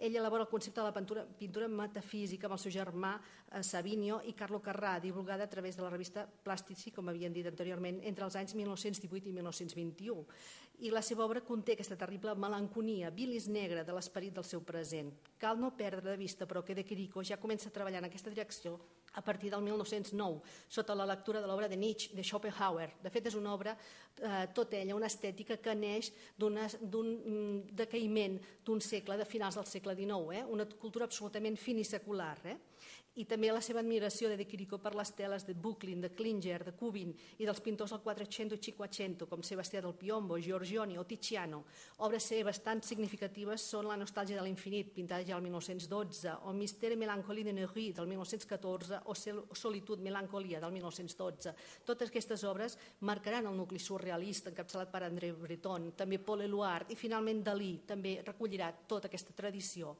Ell elabora el concepte de la pintura metafísica amb el seu germà Savinio i Carlo Carrà, divulgada a través de la revista Plastici, com havien dit anteriorment, entre els anys 1918 i 1921. I la seva obra conté aquesta terrible melanconia, bilis negra de l'esperit del seu present. Cal no perdre de vista, però, que de Chirico ja comença a treballar en aquesta direcció a partir del 1909, sota la lectura de l'obra de Nietzsche, de Schopenhauer. De fet, és una obra, tota ella, una estètica que neix d'un decaïment d'un segle, de finals del segle XIX, una cultura absolutament finisecular. I també la seva admiració de Chirico per les teles de Bucklin, de Klinger, de Cubin i dels pintors del 400 i 500, com Sebastià del Piombo, Giorgione o Tiziano. Obres seves tan significatives són La nostàlgia de l'infinit, pintada ja el 1912, o Mystère et Mélancolie de Neury, del 1914, o Solitud, Melancolia, del 1912. Totes aquestes obres marcaran el nucli surrealista, encapçalat per André Breton, també Paul Éluard, i finalment Dalí també recollirà tota aquesta tradició.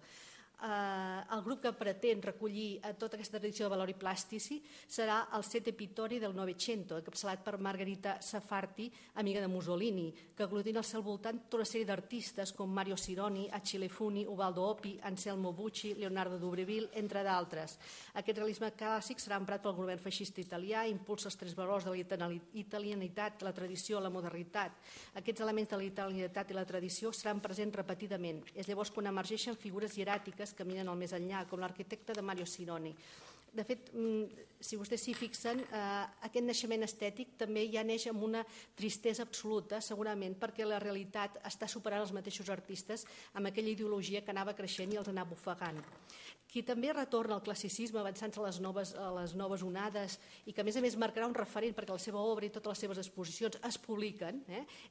El grup que pretén recollir tota aquesta tradició de Valori Plastici serà el Sette Pittori del Novecento, encapçalat per Margherita Safarti, amiga de Mussolini, que aglutina al seu voltant tota una sèrie d'artistes com Mario Sironi, Achille Funi, Ubaldo Opi, Anselmo Bucci, Leonardo Dubreuil, entre d'altres. Aquest realisme clàssic serà emprat pel govern feixista italià, impulsa els tres valors de la italianitat, la tradició, la modernitat. Aquests elements de la italianitat i la tradició seran presents repetidament. És llavors quan emergeixen figures hieràtiques que caminen al més enllà, com l'arquitecte de Mario Sironi. De fet, si vostès s'hi fixen, aquest naixement estètic també ja neix amb una tristesa absoluta, segurament perquè la realitat està superant els mateixos artistes amb aquella ideologia que anava creixent i els anava ofegant. Qui també retorna al classicisme avançant-se a les noves onades i que a més a més marcarà un referent perquè la seva obra i totes les seves exposicions es publiquen,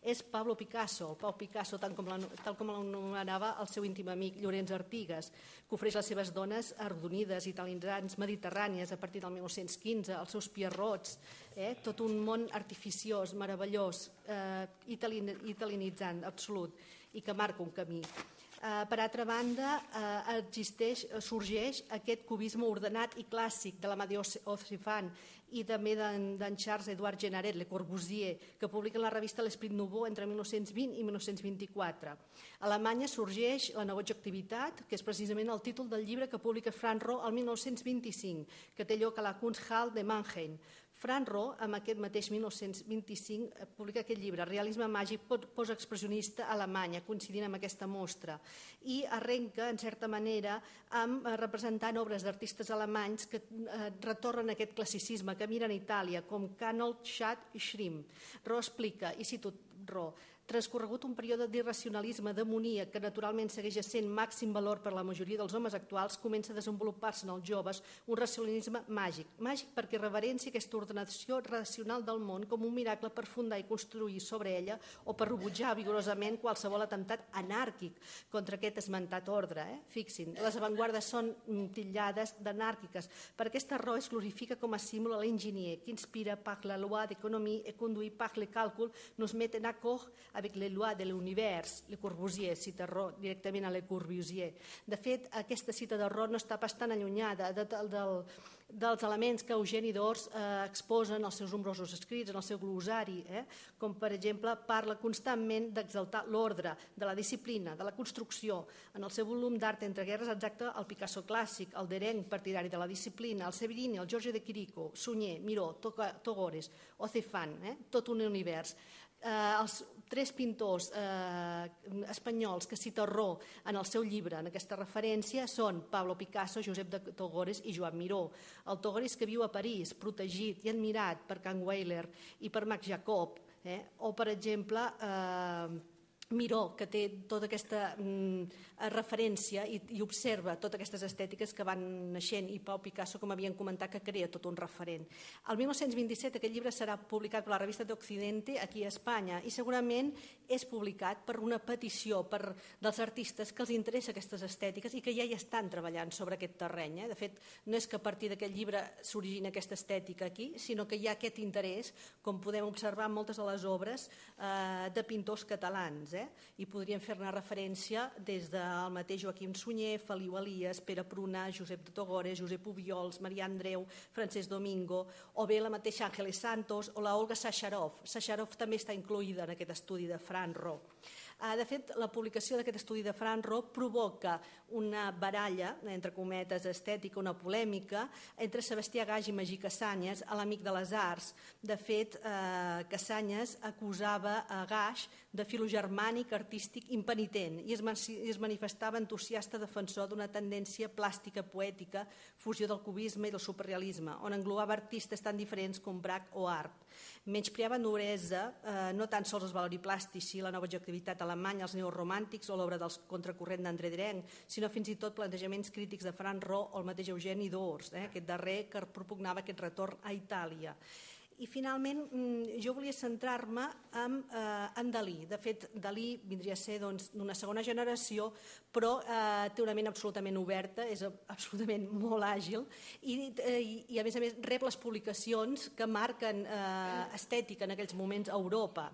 és Pablo Picasso, el Pau Picasso, tant com l'anomenava el seu íntim amic Llorenç Artigas, que ofereix les seves dones arrodonides, italians, mediterrànies, a partir del 1915, els seus Pierrots, tot un món artificiós, meravellós, italianitzant, absolut, i que marca un camí. Per altra banda, sorgeix aquest cubisme ordenat i clàssic de l'Amadeo Ossifant i també d'en Charles-Édouard Jeanneret, Le Corbusier, que publica en la revista L'Esprit Nouveau entre 1920 i 1924. A Alemanya sorgeix La nova objectivitat, que és precisament el títol del llibre que publica Frank Roh el 1925, que té lloc a la Kunsthal de Mannheim. Frank Roh, en aquest mateix 1925, publica aquest llibre, Realisme màgic postexpressionista a Alemanya, coincidint amb aquesta mostra, i arrenca, en certa manera, representant obres d'artistes alemanys que retornen a aquest classicisme, que miren a Itàlia, com Canold, Schad i Schrimm. Roh explica, i cito Roh, transcorregut un període d'irracionalisme demoníac que naturalment segueix sent màxim valor per la majoria dels homes actuals, comença a desenvolupar-se en els joves un racionalisme màgic. Màgic perquè reverencia aquesta ordenació racional del món com un miracle per fundar i construir sobre ella o per rebutjar vigorosament qualsevol atemptat anàrquic contra aquest esmentat ordre. Fixin, les avantguardes són titllades d'anàrquiques. Per aquesta raó es glorifica com a símbol a l'enginyer que inspira par la loi d'économie et conduit par le càlcul nos met en accord avec les lois de l'univers, Le Corbusier, cita Roh directament a Le Corbusier. De fet, aquesta cita de Roh no està pas tan allunyada dels elements que Eugeni d'Ors exposa en els seus nombrosos escrits, en el seu glosari, com per exemple parla constantment d'exaltar l'ordre, de la disciplina, de la construcció. En el seu volum d'Art entre guerres exacte el Picasso clàssic, el Deren, partidari de la disciplina, el Severini, el Giorgio de Chirico, Sunyer, Miró, Togores, Ossifant, tot un univers. Els tres pintors espanyols que cita Roh en el seu llibre, en aquesta referència, són Pablo Picasso, Josep de Togores i Joan Miró. El Togores que viu a París, protegit i admirat per Kahnweiler i per Max Jacob, o per exemple Miró, que té tota aquesta referència i observa totes aquestes estètiques que van naixent, i Pau Picasso, com havien comentat, que crea tot un referent. El 1927 aquest llibre serà publicat per la revista d'Occidente aquí a Espanya, i segurament és publicat per una petició dels artistes que els interessa aquestes estètiques i que ja hi estan treballant sobre aquest terreny. De fet, no és que a partir d'aquest llibre s'origina aquesta estètica aquí, sinó que hi ha aquest interès, com podem observar en moltes de les obres de pintors catalans, i podríem fer-ne referència des del mateix Joaquim Sunyer, Feliu Elias, Pere Pruna, Josep de Togores, Josep Obiols, Maria Andreu, Francesc Domingo, o bé la mateixa Ángeles Santos o la Olga Sacharoff. Sacharoff també està incloïda en aquest estudi de Fran Ro. De fet, la publicació d'aquest estudi de Fran Ro provoca una baralla, entre cometes, estètica, una polèmica, entre Sebastià Gaix i Magí Cassanyes, l'amic de les arts. De fet, Cassanyes acusava a Gaix de filogermànic, artístic, impenitent, i es manifestava entusiasta defensor d'una tendència plàstica poètica, fusió del cubisme i del surrealisme, on englobava artistes tan diferents com Braque o Arp. Menyspreava Nobresa, no tan sols els valoriplàstici, la nova objectivitat alemanya, els neoromàntics o l'obra del contracorrent d'André Drenc, sinó fins i tot plantejaments crítics de Fran Ro o el mateix Eugeni d'Ors, aquest darrer que propugnava aquest retorn a Itàlia. I finalment jo volia centrar-me en Dalí. De fet, Dalí vindria a ser d'una segona generació, però té una ment absolutament oberta, és absolutament molt àgil i a més a més rep les publicacions que marquen estètica en aquells moments a Europa.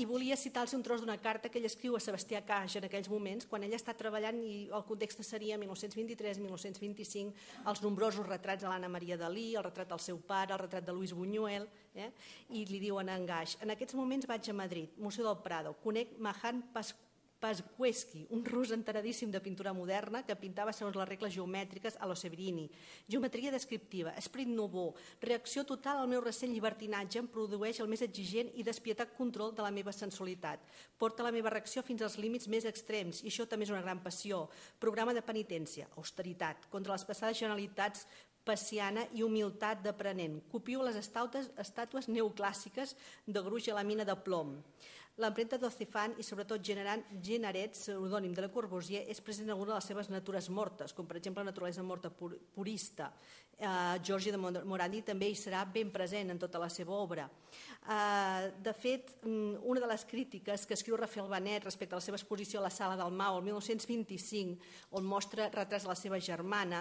I volia citar-los un tros d'una carta que ell escriu a Sebastià Gaix en aquells moments, quan ell està treballant, i el context seria 1923-1925, els nombrosos retrats de l'Anna Maria Dalí, el retrat del seu pare, el retrat de Luis Buñuel, i li diuen en Gaix: en aquests moments vaig a Madrid, Museu del Prado, conec Mahan Pascueschi, un rus enteradíssim de pintura moderna que pintava segons les regles geomètriques a lo Severini, geometria descriptiva, esprit nouveau, reacció total al meu recent llibertinatge, em produeix el més exigent i despietat control de la meva sensualitat, porta la meva reacció fins als límits més extrems, i això també és una gran passió, programa de penitència, austeritat, contra les passades generalitats passiana i humilitat d'aprenent. Copio les estàtues neoclàssiques de gruix a la mina de plom. L'empremta d'Ocefant i, sobretot, Generet, pseudònim de Le Corbusier, és present en alguna de les seves natures mortes, com, per exemple, la naturalesa morta purista. Giorgio de Morandi també hi serà ben present en tota la seva obra. De fet, una de les crítiques que escriu Rafael Benet respecte a la seva exposició a la Sala del Mau el 1925, on mostra retrats de la seva germana,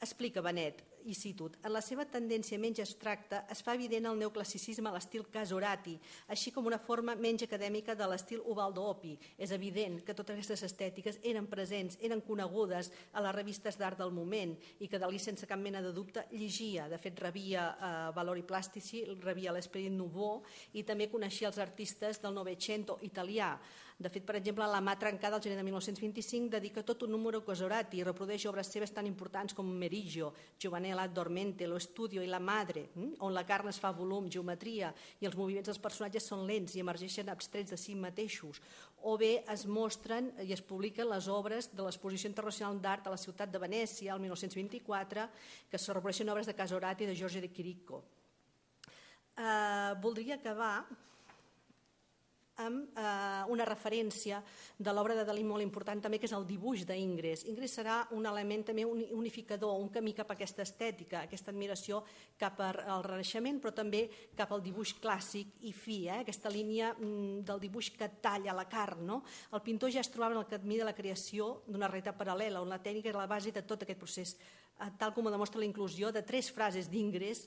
explica Benet, i cito: en la seva tendència menys abstracta es fa evident el neoclassicisme a l'estil Casorati, així com una forma menys acadèmica de l'estil Ubaldo Opi. És evident que totes aquestes estètiques eren presents, eren conegudes a les revistes d'art del moment, i que Dalí, sense cap mena de dubte, llegia. De fet, rebia Valoriplastici, rebia l'Esperit Nouveau, i també coneixia els artistes del Novecento italià. De fet, per exemple, La mà trencada, al gener de 1925, dedica tot un número a Casorati i reprodueix obres seves tan importants com Meriggio, Giovanella Dormente, Lo Studio i La Madre, on la carn es fa volum, geometria, i els moviments dels personatges són lents i emergeixen abstrets de si mateixos. O bé es mostren i es publiquen les obres de l'Exposició Internacional d'Art a la ciutat de Venècia, el 1924, que es reprodueixen obres de Casorati i de Giorgio de Chirico. Voldria acabar amb una referència de l'obra de Dalí molt important també, que és el dibuix d'Ingrés. Ingrés serà un element també unificador, un camí cap a aquesta estètica, aquesta admiració cap al Renaixement, però també cap al dibuix clàssic i fi, aquesta línia del dibuix que talla la carn. El pintor ja es trobava en el camí de la creació d'una realitat paral·lela, on la tècnica és la base de tot aquest procés, tal com ho demostra la inclusió de 3 frases d'Ingrés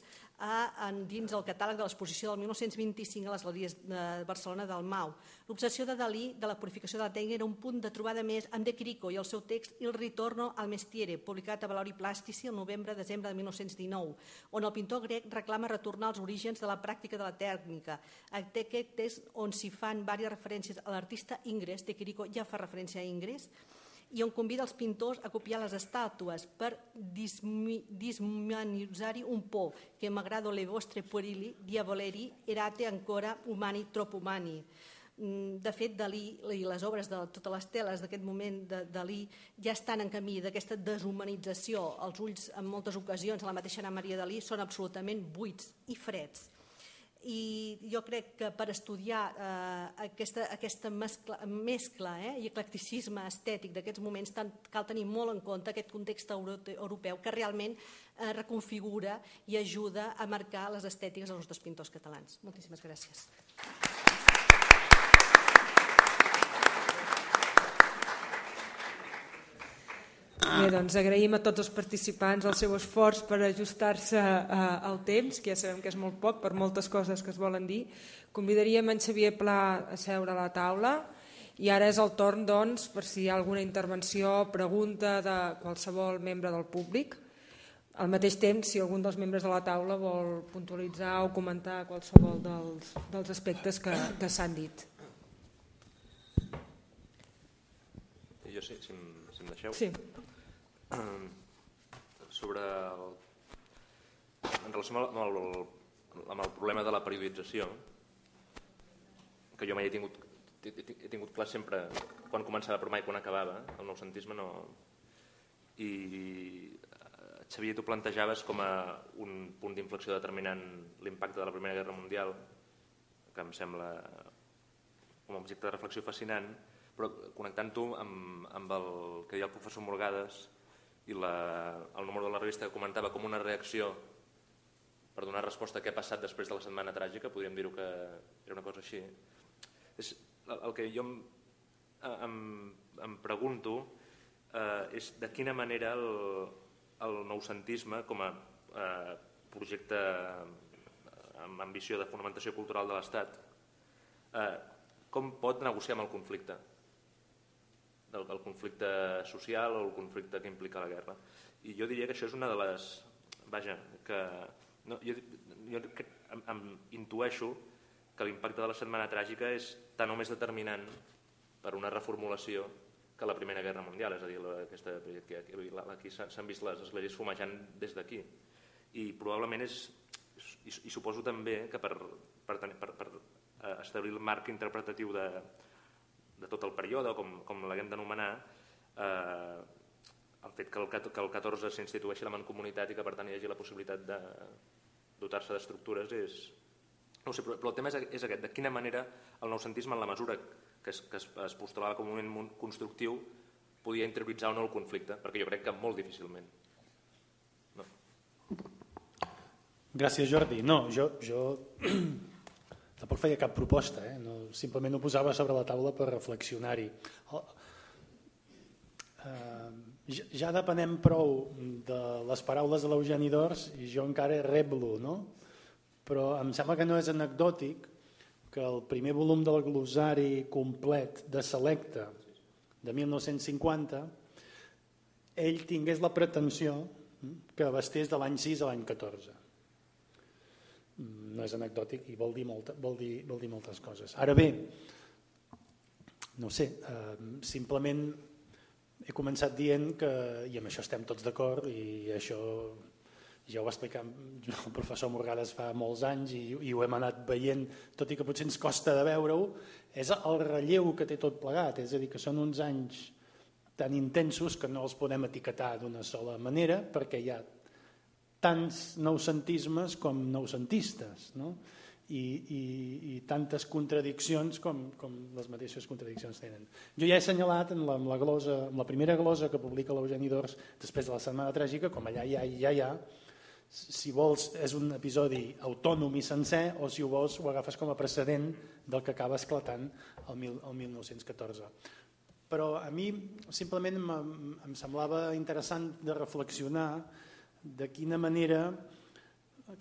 dins el catàleg de l'exposició del 1925 a les Galeries de Barcelona del Mau. L'obsessió de Dalí de la purificació de la tècnica era un punt de trobada més amb De Chirico i el seu text Il ritorno al mestiere, publicat a Valoriplastici el novembre-desembre de 1919, on el pintor grec reclama retornar als orígens de la pràctica de la tècnica. Aquest text, on s'hi fan diverses referències a l'artista Ingrés, De Chirico ja fa referència a Ingrés, i on convida els pintors a copiar les estàtues per dismanitzar-hi un por que m'agrado le vostre puerili diavoleri erate ancora humani trop humani. De fet, Dalí i les obres de totes les teles d'aquest moment de Dalí ja estan en camí d'aquesta deshumanització. Els ulls, en moltes ocasions, a la mateixa Anna Maria Dalí són absolutament buits i freds. I jo crec que per estudiar aquesta mescla i eclecticisme estètic d'aquests moments cal tenir molt en compte aquest context europeu que realment reconfigura i ajuda a marcar les estètiques dels nostres pintors catalans. Moltíssimes gràcies. Bé, doncs agraïm a tots els participants el seu esforç per ajustar-se al temps, que ja sabem que és molt poc per moltes coses que es volen dir. Convidaríem en Xavier Pla a seure a la taula i ara és el torn, doncs, per si hi ha alguna intervenció o pregunta de qualsevol membre del públic. Al mateix temps, si algun dels membres de la taula vol puntualitzar o comentar qualsevol dels aspectes que s'han dit. Jo sí, si em deixeu. Sí. En relació amb el problema de la periodització, que jo mai he tingut clar sempre quan començava però mai quan acabava el noucentisme, i Xavier, tu plantejaves com a un punt d'inflexió determinant l'impacte de la Primera Guerra Mundial, que em sembla un objecte de reflexió fascinant, però connectant-ho amb el que deia el professor Morgades i el número de la revista que comentava com una reacció per donar resposta a què ha passat després de la Setmana Tràgica, podríem dir-ho que era una cosa així. El que jo em pregunto és de quina manera el noucentisme com a projecte amb ambició de fonamentació cultural de l'Estat com pot negociar amb el conflicte, el conflicte social o el conflicte que implica la guerra. I jo diria que això és una de les... Vaja, que... Jo intueixo que l'impacte de la Setmana Tràgica és tan o més determinant per una reformulació que la Primera Guerra Mundial. És a dir, aquí s'han vist les esglésies fumejant des d'aquí. I probablement és... I suposo també que per establir el marc interpretatiu de tot el període, com l'haguem d'anomenar, el fet que el 14 s'institueixi la mancomunitat i que per tant hi hagi la possibilitat de dotar-se d'estructures és... No ho sé, però el tema és aquest, de quina manera el noucentisme, en la mesura que es postulava com un moment constructiu, podia interioritzar o no el conflicte, perquè jo crec que molt difícilment. Gràcies, Jordi. No, jo... Tampoc feia cap proposta, simplement ho posava sobre la taula per reflexionar-hi. Ja depenem prou de les paraules de l'Eugeni d'Ors i jo encara reblo, però em sembla que no és anecdòtic que el primer volum del glosari complet de Selecta de 1950 ell tingués la pretensió que abastés de l'any 6 a l'any 14. No és anecdòtic i vol dir moltes coses. Ara bé, no ho sé, simplement he començat dient que, i amb això estem tots d'acord, i això ja ho va explicar el professor Morgades fa molts anys i ho hem anat veient, tot i que potser ens costa de veure-ho, és el relleu que té tot plegat, és a dir, que són uns anys tan intensos que no els podem etiquetar d'una sola manera perquè hi ha tants noucentismes com noucentistes i tantes contradiccions com les mateixes contradiccions tenen. Jo ja he assenyalat en la primera glosa que publica l'Eugeni d'Ors després de la Setmana Tràgica, com allà hi ha, si vols és un episodi autònom i sencer o si ho vols ho agafes com a precedent del que acaba esclatant el 1914. Però a mi simplement em semblava interessant de reflexionar de quina manera...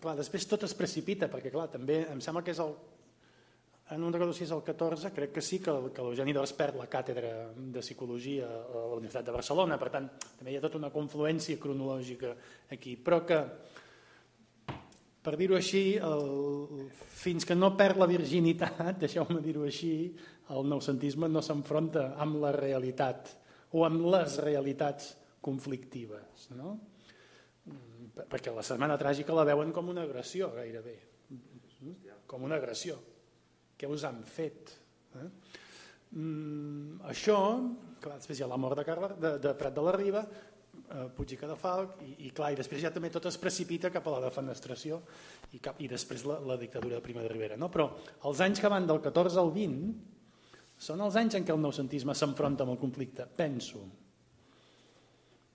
Clar, després tot es precipita, perquè clar, també em sembla que és el... En un recordo si és el 14, crec que sí que l'Eugeni d'Ors perd la càtedra de Psicologia a la Universitat de Barcelona, per tant, també hi ha tota una confluència cronològica aquí, però que, per dir-ho així, fins que no perd la virginitat, deixeu-me dir-ho així, el noucentisme no s'enfronta amb la realitat o amb les realitats conflictives, no? Perquè la Setmana Tràgica la veuen com una agressió gairebé, com una agressió. Què us han fet? Això, clar, després hi ha la mort de Prat de la Riba, Puig i Cadafalch, i clar, i després ja també tot es precipita cap a la defenestració i després la dictadura de Prima de Rivera. Però els anys que van del 14 al 20 són els anys en què el noucentisme s'enfronta amb el conflicte, penso.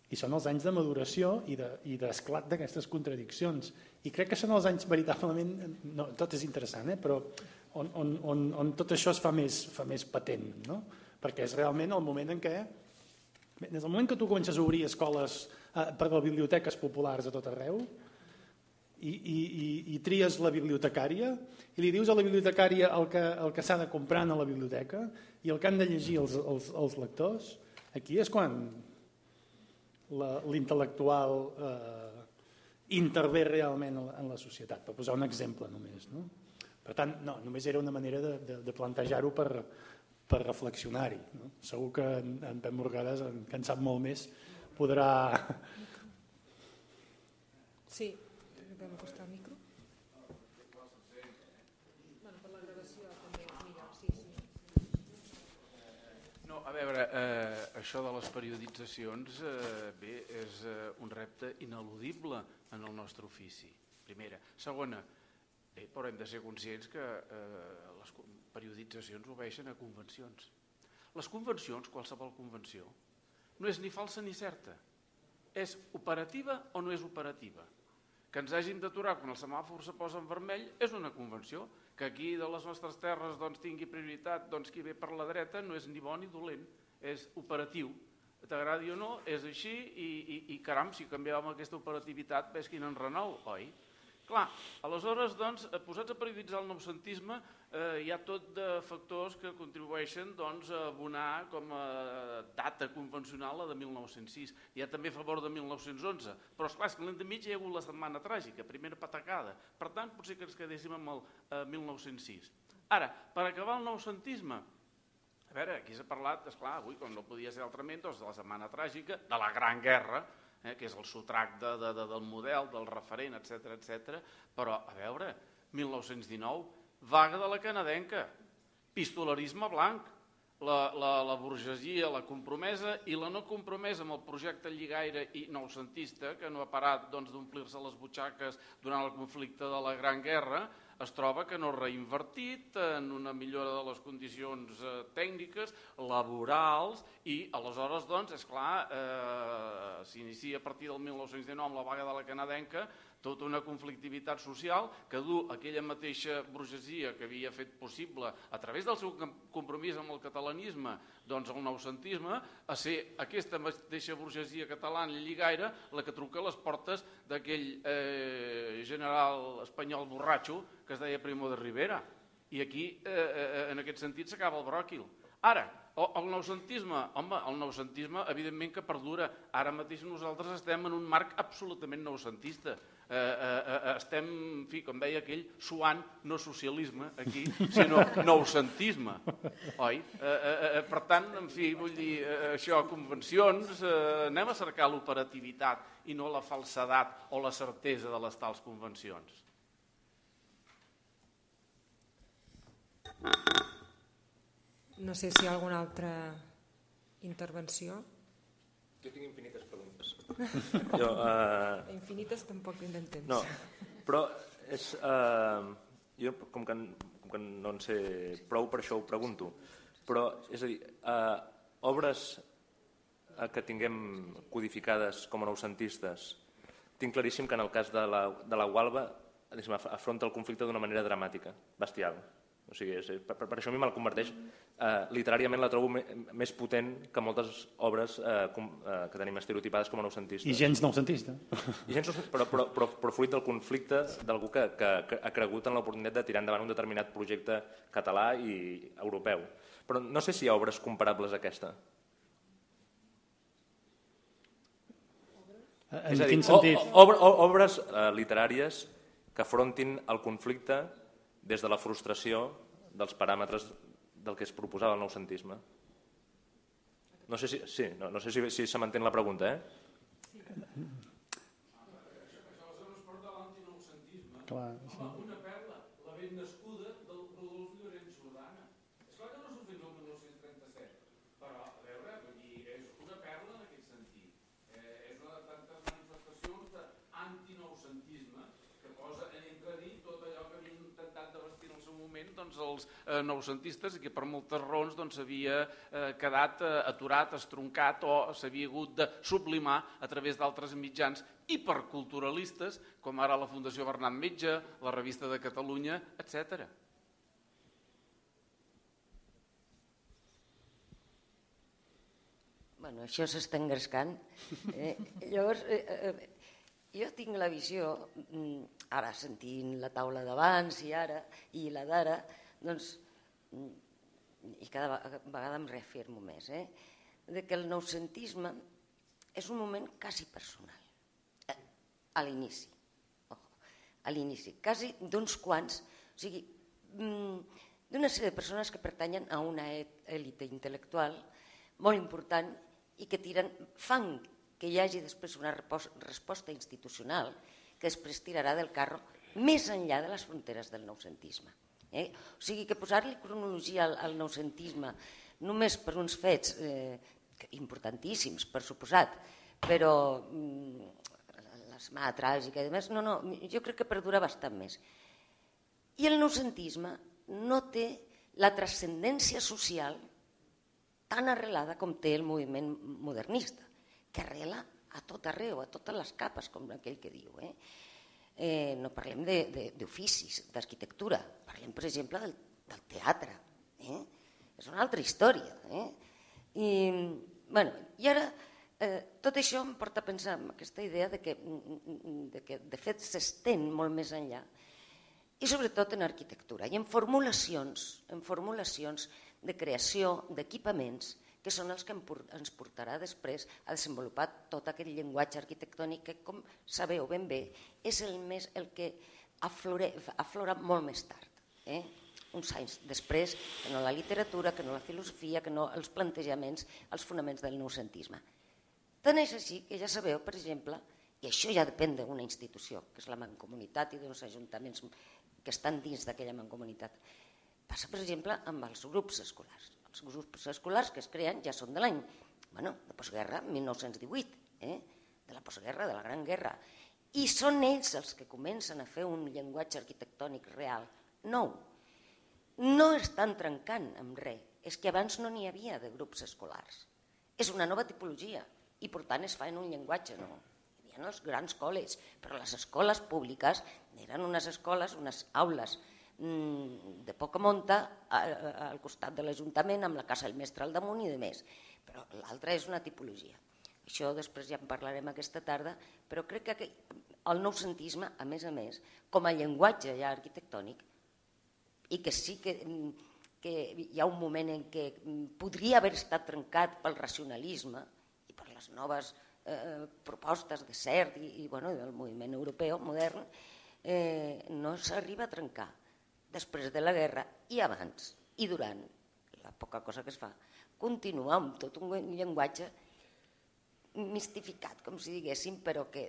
I són els anys de maduració i d'esclat d'aquestes contradiccions. I crec que són els anys veritablement... Tot és interessant, però on tot això es fa més patent, perquè és realment el moment en què... Des del moment que tu comences a obrir escoles, perdó, biblioteques populars a tot arreu i tries la bibliotecària i li dius a la bibliotecària el que s'ha de comprar a la biblioteca i el que han de llegir els lectors, aquí és quan l'intel·lectual intervé realment en la societat, per posar un exemple només. Per tant, no, només era una manera de plantejar-ho per reflexionar-hi. Segur que en Pep Morgades, que en sap molt més, podrà... Sí, vam acostar el micro. Per la gravació també és millor, sí. No, a veure, això de les perioditzacions, bé, és un repte ineludible en el nostre ofici, primera. Segona, bé, però hem de ser conscients que les perioditzacions obeixen a convencions. Les convencions, qualsevol convenció, no és ni falsa ni certa. És operativa o no és operativa. Que ens hàgim d'aturar quan el semàfor se posa en vermell és una convenció. Que aquí de les nostres terres tingui prioritat, qui ve per la dreta no és ni bon ni dolent, és operatiu. T'agradi o no, és així i caram, si canviàvem aquesta operativitat ves quin enrenou, oi? Clar, aleshores, doncs, posats a perioditzar el noucentisme, hi ha tot de factors que contribueixen a abonar com a data convencional la de 1906. Hi ha també a favor de 1911, però esclar, és que l'any de mig hi ha hagut la Setmana Tràgica, primera patacada. Per tant, potser que ens quedéssim amb el 1906. Ara, per acabar el noucentisme, a veure, aquí s'ha parlat, esclar, avui, com no podia ser altrament, doncs de la Setmana Tràgica, de la Gran Guerra, que és el sotrac del model, del referent, etc. Però, a veure, 1919, vaga de la canadenca, pistolerisme blanc, la burgesia, la compromesa i la no compromesa amb el projecte lligaire i noucentista, que no ha parat d'omplir-se les butxaques durant el conflicte de la Gran Guerra, es troba que no reinvertit en una millora de les condicions tècniques, laborals, i aleshores, doncs, esclar, s'inicia a partir del 1919 amb la vaga de la canadenca tota una conflictivitat social que du aquella mateixa burgesia que havia fet possible a través del seu compromís amb el catalanisme, doncs el noucentisme, a ser aquesta mateixa burgesia catalana lligaire la que truca a les portes d'aquell general espanyol borratxo que es deia Primo de Rivera. I aquí, en aquest sentit, s'acaba el bròquil. Ara, el noucentisme, home, el noucentisme evidentment que perdura. Ara mateix nosaltres estem en un marc absolutament noucentista. Estem, en fi, com deia aquell, suant no socialisme aquí, sinó noucentisme, oi? Per tant, en fi, vull dir, això, convencions, anem a cercar l'operativitat i no la falsedat o la certesa de les tals convencions. No sé si hi ha alguna altra intervenció. Jo tinc infinites preguntes. Infinites tampoc tindrem temps. No, però jo com que no en sé prou per això ho pregunto, però és a dir, obres que tinguem codificades com a noucentistes, tinc claríssim que en el cas de la Gualba afronta el conflicte d'una manera dramàtica, bestial. O sigui, per això a mi me'l converteix, literàriament la trobo més potent que moltes obres que tenim estereotipades com a noucentistes. I gens noucentista. Però fruit del conflicte d'algú que ha cregut en l'oportunitat de tirar endavant un determinat projecte català i europeu. Però no sé si hi ha obres comparables a aquesta. En quin sentit? Obres literàries que afrontin el conflicte des de la frustració dels paràmetres del que es proposava el noucentisme. No sé si se m'entén la pregunta, eh? Això es porta a l'antinoucentisme. Una perla, la ben nascuda del Rodolf Llorenç Jordana. És clar que no s'ho fes el 1937, però, a veure, és una perla en aquest sentit. És una els noucentistes i que per moltes raons s'havia quedat aturat, estroncat o s'havia hagut de sublimar a través d'altres mitjans hiperculturalistes com ara la Fundació Bernat Metge, la Revista de Catalunya, etc. Bueno, això s'està engrescant. Llavors, jo tinc la visió, ara sentint la taula d'abans i ara, i la d'ara, doncs, i cada vegada em reafirmo més, que el noucentisme és un moment quasi personal, a l'inici, quasi d'uns quants, o sigui, d'una sèrie de persones que pertanyen a una élite intel·lectual molt important i que tiren, fan que hi hagi després una resposta institucional que després tirarà del carro més enllà de les fronteres del noucentisme. O sigui que posar-li cronologia al noucentisme només per uns fets importantíssims, per suposat, però la Setmana Tràgica i demés, no, jo crec que perdura bastant més. I el noucentisme no té la transcendència social tan arrelada com té el moviment modernista, que arrela a tot arreu, a totes les capes, com aquell que diu. No parlem d'oficis, d'arquitectura, parlem, per exemple, del teatre. És una altra història. I ara tot això em porta a pensar en aquesta idea que de fet s'estén molt més enllà i sobretot en arquitectura i en formulacions de creació d'equipaments que són els que ens portarà després a desenvolupar tot aquest llenguatge arquitectònic que, com sabeu ben bé, és el que aflora molt més tard, uns anys després, que no la literatura, que no la filosofia, que no els plantejaments, els fonaments del noucentisme. Tant és així que ja sabeu, per exemple, i això ja depèn d'una institució, que és la mancomunitat i d'uns ajuntaments que estan dins d'aquella mancomunitat, passa, per exemple, amb els grups escolars. Els grups escolars que es creen ja són de l'any de postguerra, 1918, de la postguerra, de la Gran Guerra. I són ells els que comencen a fer un llenguatge arquitectònic real, nou. No estan trencant amb res, és que abans no n'hi havia de grups escolars. És una nova tipologia i per tant es fa en un llenguatge nou. Hi havia els grans col·les, però les escoles públiques eren unes escoles, unes aules de poca monta al costat de l'Ajuntament amb la casa del mestre al damunt i demés, però l'altra és una tipologia. Això després ja en parlarem aquesta tarda, però crec que el noucentisme, a més, com a llenguatge ja arquitectònic, i que sí que hi ha un moment en què podria haver estat trencat pel racionalisme i per les noves propostes de CERT i del moviment europeu modern, no s'arriba a trencar després de la guerra i abans i durant, la poca cosa que es fa, continuar amb tot un llenguatge mistificat, com si diguéssim, però que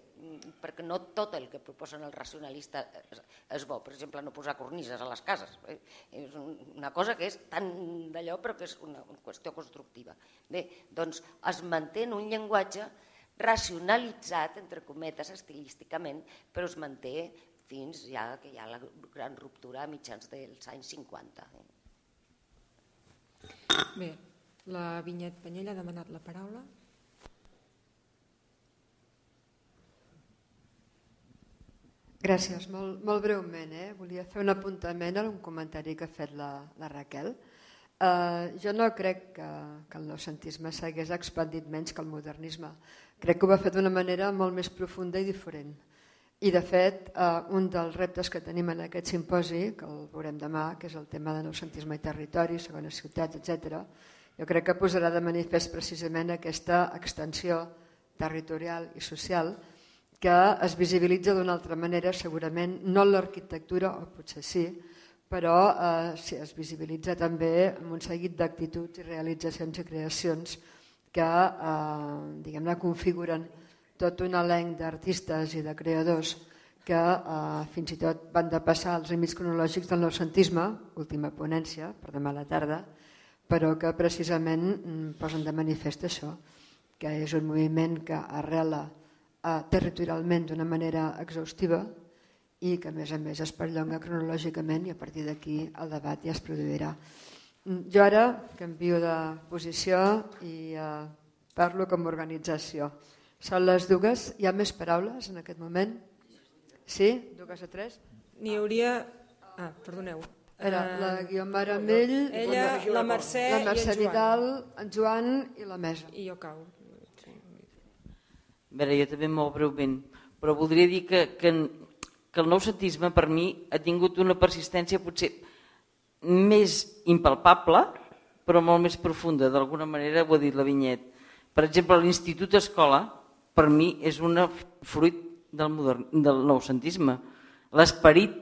no tot el que proposen els racionalistes és bo. Per exemple, no posar cornises a les cases. És una cosa que és tan d'allò, però que és una qüestió constructiva. Bé, doncs es manté en un llenguatge racionalitzat, entre cometes, estilísticament, però es manté fins que hi ha la gran ruptura a mitjans dels anys 50. Bé, la Vinyet Panyella ha demanat la paraula. Gràcies, molt breument. Volia fer un apuntament a un comentari que ha fet la Raquel. Jo no crec que el noucentisme s'hagués expandit menys que el modernisme. Crec que ho va fer d'una manera molt més profunda i diferent. I de fet, un dels reptes que tenim en aquest simposi, que el veurem demà, que és el tema de noucentisme i territori, segones ciutats, etc., jo crec que posarà de manifest precisament aquesta extensió territorial i social que es visibilitza d'una altra manera, segurament no en l'arquitectura, o potser sí, però es visibilitza també amb un seguit d'actituds i realitzacions i creacions que configuren tot un elenc d'artistes i de creadors que fins i tot van de passar als límits cronològics del noucentisme, última ponència, per demà a la tarda, però que precisament posen de manifest això, que és un moviment que arrela territorialment d'una manera exhaustiva i que a més es perllonga cronològicament i a partir d'aquí el debat ja es produirà. Jo ara canvio de posició i parlo com a organització. Són les dues, hi ha més paraules en aquest moment? Sí? Dues o tres? N'hi hauria... Ah, perdoneu. Era la Guillaume Baramell, la Mercè Vidal, en Joan i la Mesa. I jo cau. A veure, jo també molt breument, però voldria dir que el noucentisme per mi ha tingut una persistència potser més impalpable, però molt més profunda, d'alguna manera ho ha dit la Vinyet. Per exemple, l'Institut Escola per mi és un fruit del noucentisme. L'esperit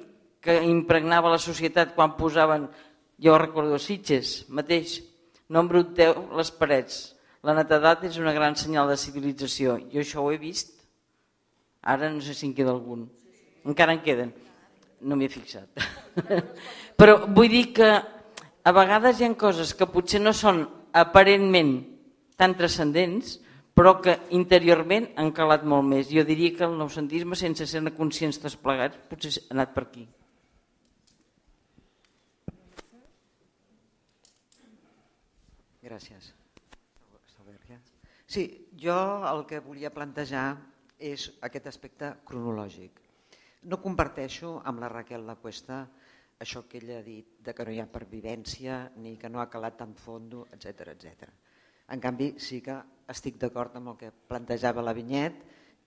que impregnava la societat quan posaven, jo recordo Sitges mateix, no embruteu les parets. La netedat és una gran senyal de civilització. Jo això ho he vist. Ara no sé si en queda algun. Encara en queden. No m'hi he fixat. Però vull dir que a vegades hi ha coses que potser no són aparentment tan transcendents, però que interiorment han calat molt més. Jo diria que el noucentisme, sense ser-ne conscients tots plegats, potser ha anat per aquí. Gràcies. Sí, jo el que volia plantejar és aquest aspecte cronològic. No comparteixo amb la Raquel Lacuesta això que ella ha dit que no hi ha pervivència ni que no ha calat tan fondo, etc etc. En canvi, sí que estic d'acord amb el que plantejava la Vinyet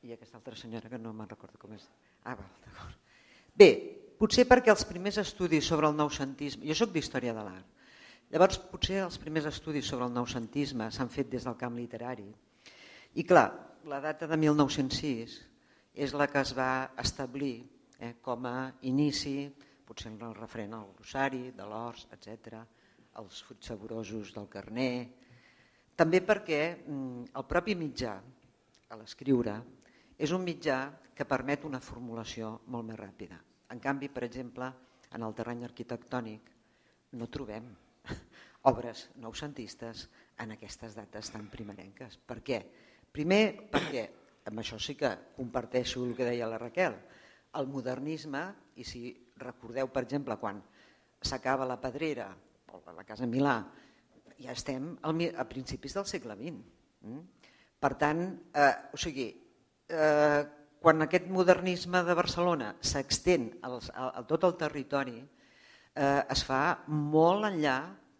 i aquesta altra senyora que no me'n recordo com és. Ah, val, d'acord. Bé, potser perquè els primers estudis sobre el noucentisme... Jo soc d'història de l'art. Llavors, potser els primers estudis sobre el noucentisme s'han fet des del camp literari. I clar, la data de 1906 és la que es va establir com a inici, potser en el referent al glossari, de l'Horts, etc., els fruits saborosos del Carner. També perquè el propi mitjà, a l'escriure, és un mitjà que permet una formulació molt més ràpida. En canvi, per exemple, en el terreny arquitectònic no trobem obres noucentistes en aquestes dates tan primerenques. Per què? Primer perquè, amb això sí que comparteixo el que deia la Raquel, el modernisme, i si recordeu, per exemple, quan s'acaba la Pedrera o la Casa Milà, ja estem a principis del segle XX. Per tant, quan aquest modernisme de Barcelona s'extén a tot el territori, es fa molt enllà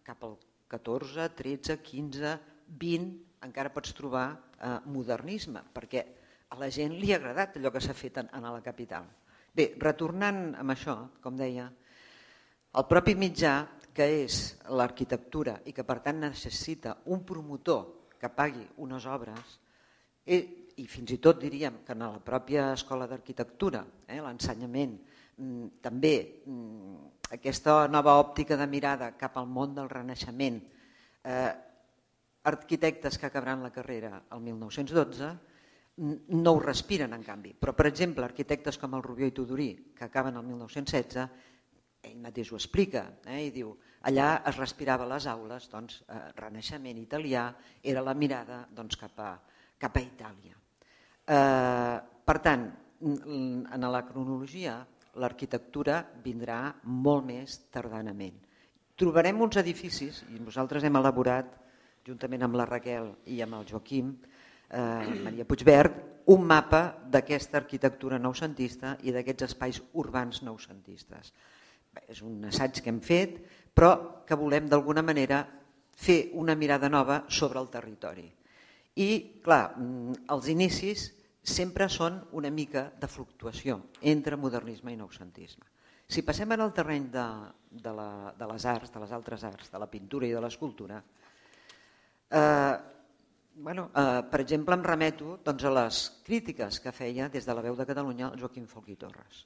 cap al 14, 13, 15, 20, encara pots trobar modernisme, perquè a la gent li ha agradat allò que s'ha fet a la capital. Bé, retornant amb això, com deia, el propi mitjà, que és l'arquitectura i que per tant necessita un promotor que pagui unes obres, i fins i tot diríem que en la pròpia escola d'arquitectura, l'ensenyament, també aquesta nova òptica de mirada cap al món del Renaixement, arquitectes que acabaran la carrera el 1912 no ho respiren en canvi, però per exemple arquitectes com el Rubió i Tudurí que acaben el 1916, ell mateix ho explica i diu allà es respirava a les aules Renaixement italià, era la mirada cap a Itàlia. Per tant, en la cronologia l'arquitectura vindrà molt més tardanament. Trobarem uns edificis, i nosaltres hem elaborat, juntament amb la Raquel i amb el Joaquim, Maria Puigbert, un mapa d'aquesta arquitectura noucentista i d'aquests espais urbans noucentistes. És un assaig que hem fet, però que volem d'alguna manera fer una mirada nova sobre el territori. I, clar, els inicis sempre són una mica de fluctuació entre modernisme i noucentisme. Si passem en el terreny de les arts, de les altres arts, de la pintura i de l'escultura, per exemple, em remeto a les crítiques que feia des de la Veu de Catalunya el Joaquim Folch i Torres.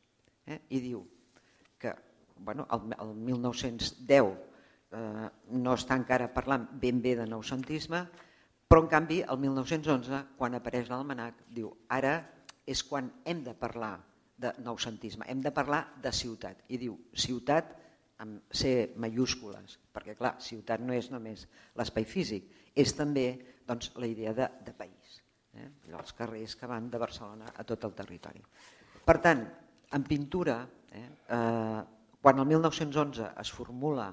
I diu que el 1910 no està encara parlant ben bé de noucentisme, però en canvi el 1911, quan apareix l'almanac, diu ara és quan hem de parlar de noucentisme, hem de parlar de ciutat. I diu ciutat amb C majúscules, perquè clar, ciutat no és només l'espai físic, és també la idea de país, els carrers que van de Barcelona a tot el territori. Per tant, En pintura, quan el 1911 es formula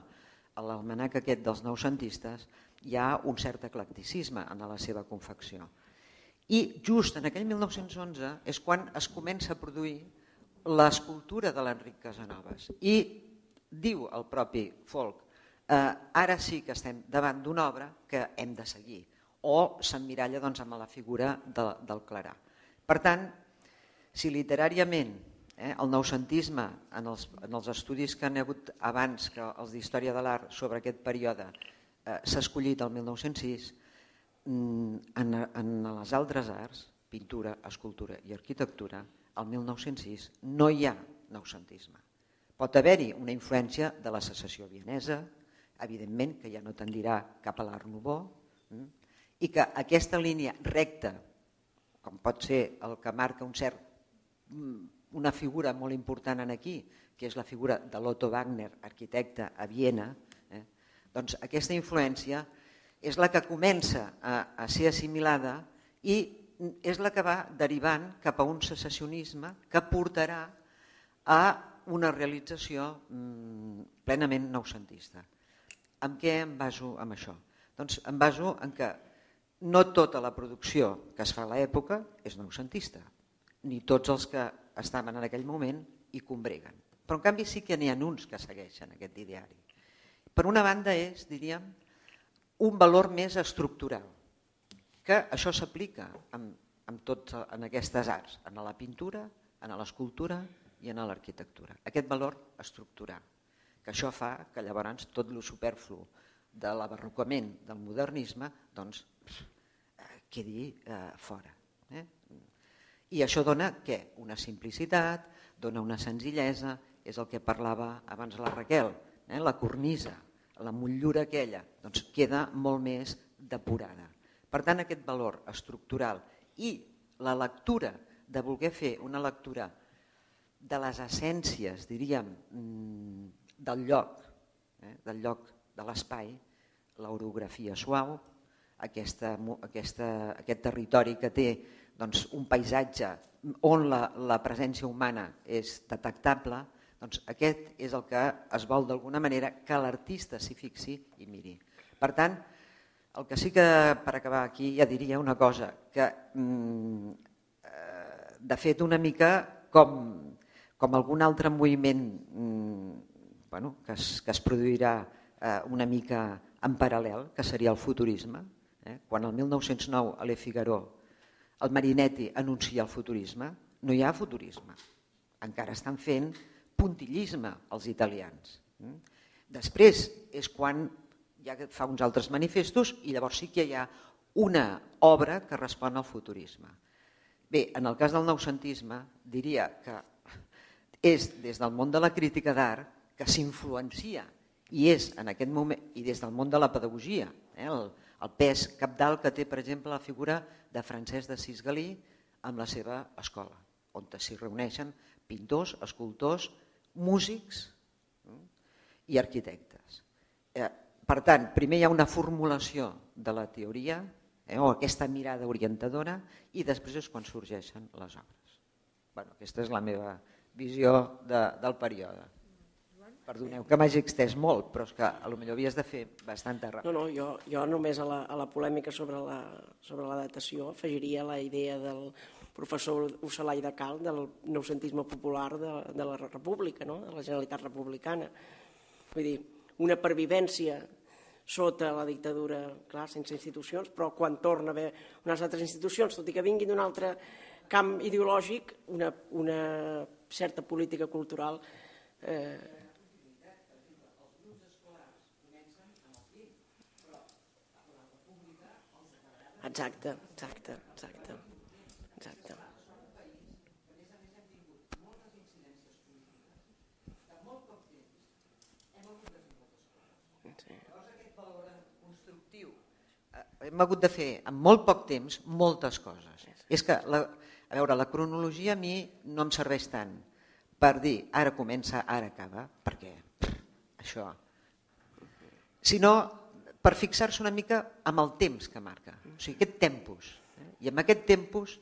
l'almanac aquest dels noucentistes, hi ha un cert eclecticisme en la seva confecció. I just en aquell 1911 és quan es comença a produir l'escultura de l'Enric Casanovas. I diu el propi Folch, ara sí que estem davant d'una obra que hem de seguir, o s'emmiralla amb la figura del Clarà. Per tant, si literàriament el noucentisme en els estudis que han hagut abans que els d'Història de l'Art sobre aquest període s'ha escollit el 1906, en les altres arts, pintura, escultura i arquitectura, el 1906 no hi ha noucentisme. Pot haver-hi una influència de la secessió vienesa, evidentment que ja no tendirà cap a l'art nouveau, i que aquesta línia recta, com pot ser el que marca una figura molt important aquí, que és la figura de l'Otto Wagner, arquitecte a Viena, doncs aquesta influència és la que comença a ser assimilada i és la que va derivant cap a un secessionisme que portarà a una realització plenament noucentista. En què em baso en això? Doncs em baso en que no tota la producció que es fa a l'època és noucentista, ni tots els que estaven en aquell moment hi combreguen. Però en canvi sí que n'hi ha uns que segueixen aquest ideari. Per una banda és, diríem, un valor més estructural, que això s'aplica en aquestes arts, en la pintura, en l'escultura i en l'arquitectura. Aquest valor estructural, que això fa que llavors tot el superflu de l'abarrocament del modernisme quedi fora. I això dona què? Una simplicitat, dona una senzillesa, és el que parlava abans la Raquel, la cornisa, la motllura aquella, doncs queda molt més depurada. Per tant, aquest valor estructural i la lectura, de voler fer una lectura de les essències, diríem, del lloc de l'espai, l'orografia suau, aquest territori que té un paisatge on la presència humana és detectable, doncs aquest és el que es vol d'alguna manera que l'artista s'hi fixi i miri. Per tant, el que sí que, per acabar aquí, ja diria una cosa, que de fet una mica com algun altre moviment que es produirà una mica en paral·lel, que seria el futurisme, quan el 1909 a Le Figaro el Marinetti anuncia el futurisme, no hi ha futurisme, encara estan fent puntillisme als italians. Després és quan ja fa uns altres manifestos i llavors sí que hi ha una obra que respon al futurisme. Bé, en el cas del noucentisme diria que és des del món de la crítica d'art que s'influencia i és en aquest moment, i des del món de la pedagogia, el pes cabdal que té, per exemple, la figura de Francesc d'Assís Galí amb la seva escola, on s'hi reuneixen pintors, escultors, músics i arquitectes. Per tant, primer hi ha una formulació de la teoria o aquesta mirada orientadora i després és quan sorgeixen les obres. Aquesta és la meva visió del període. Perdoneu que m'hagi extès molt, però és que potser havies de fer bastanta ràpida. No, jo només a la polèmica sobre la datació afegiria la idea del professor Ocellà i de Cal del noucentisme popular de la República, de la Generalitat Republicana. Vull dir, una pervivència sota la dictadura, clar, sense institucions, però quan torna a haver unes altres institucions, tot i que vinguin d'un altre camp ideològic, una certa política cultural. Exacte. Exacte. A més hem tingut moltes incidències polítiques de molt poc temps. Hem hagut de fer moltes coses. Llavors aquest valor constructiu. Hem hagut de fer en molt poc temps moltes coses. És que la cronologia a mi no em serveix tant per dir ara comença, ara acaba, perquè això, sinó per fixar-se una mica amb el temps que marca. O sigui, aquest tempus. I amb aquest tempus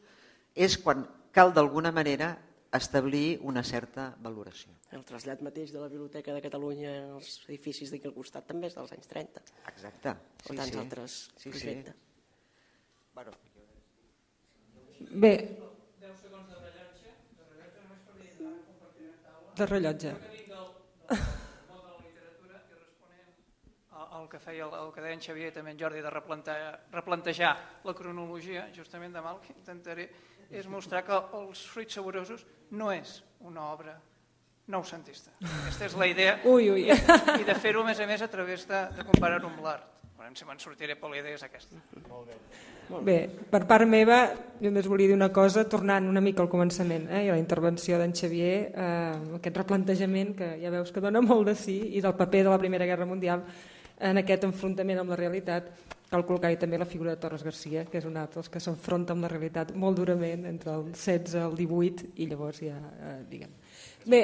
és quan cal d'alguna manera establir una certa valoració. El trasllat mateix de la Biblioteca de Catalunya als edificis d'aquí al costat també és dels anys 30. Exacte. O tants altres projectes. Bé. 10 segons de rellotge. De rellotge. El que feia el que deien Xavier i també en Jordi de replantejar la cronologia, justament demà el que intentaré és mostrar que Els fruits saborosos no és una obra noucentista. Aquesta és la idea i de fer-ho a més a través de comparar-ho amb l'art. Veurem si me'n sortiré, però la idea és aquesta. Bé, per part meva, jo només volia dir una cosa, tornant una mica al començament i a la intervenció d'en Xavier, aquest replantejament que ja veus que dona molt de sí i del paper de la Primera Guerra Mundial en aquest enfrontament amb la realitat. Cal col·locar-hi també la figura de Torres-García, que és un altre dels que s'enfronta amb la realitat molt durament entre el 16 i el 18 i llavors ja, diguem... Bé...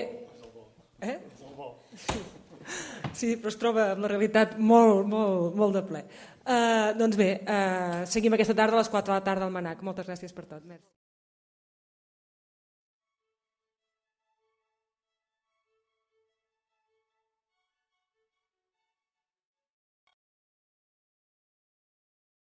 Sí, però es troba amb la realitat molt de ple. Doncs bé, seguim aquesta tarda a les 4 de la tarda al Manac. Moltes gràcies per tot.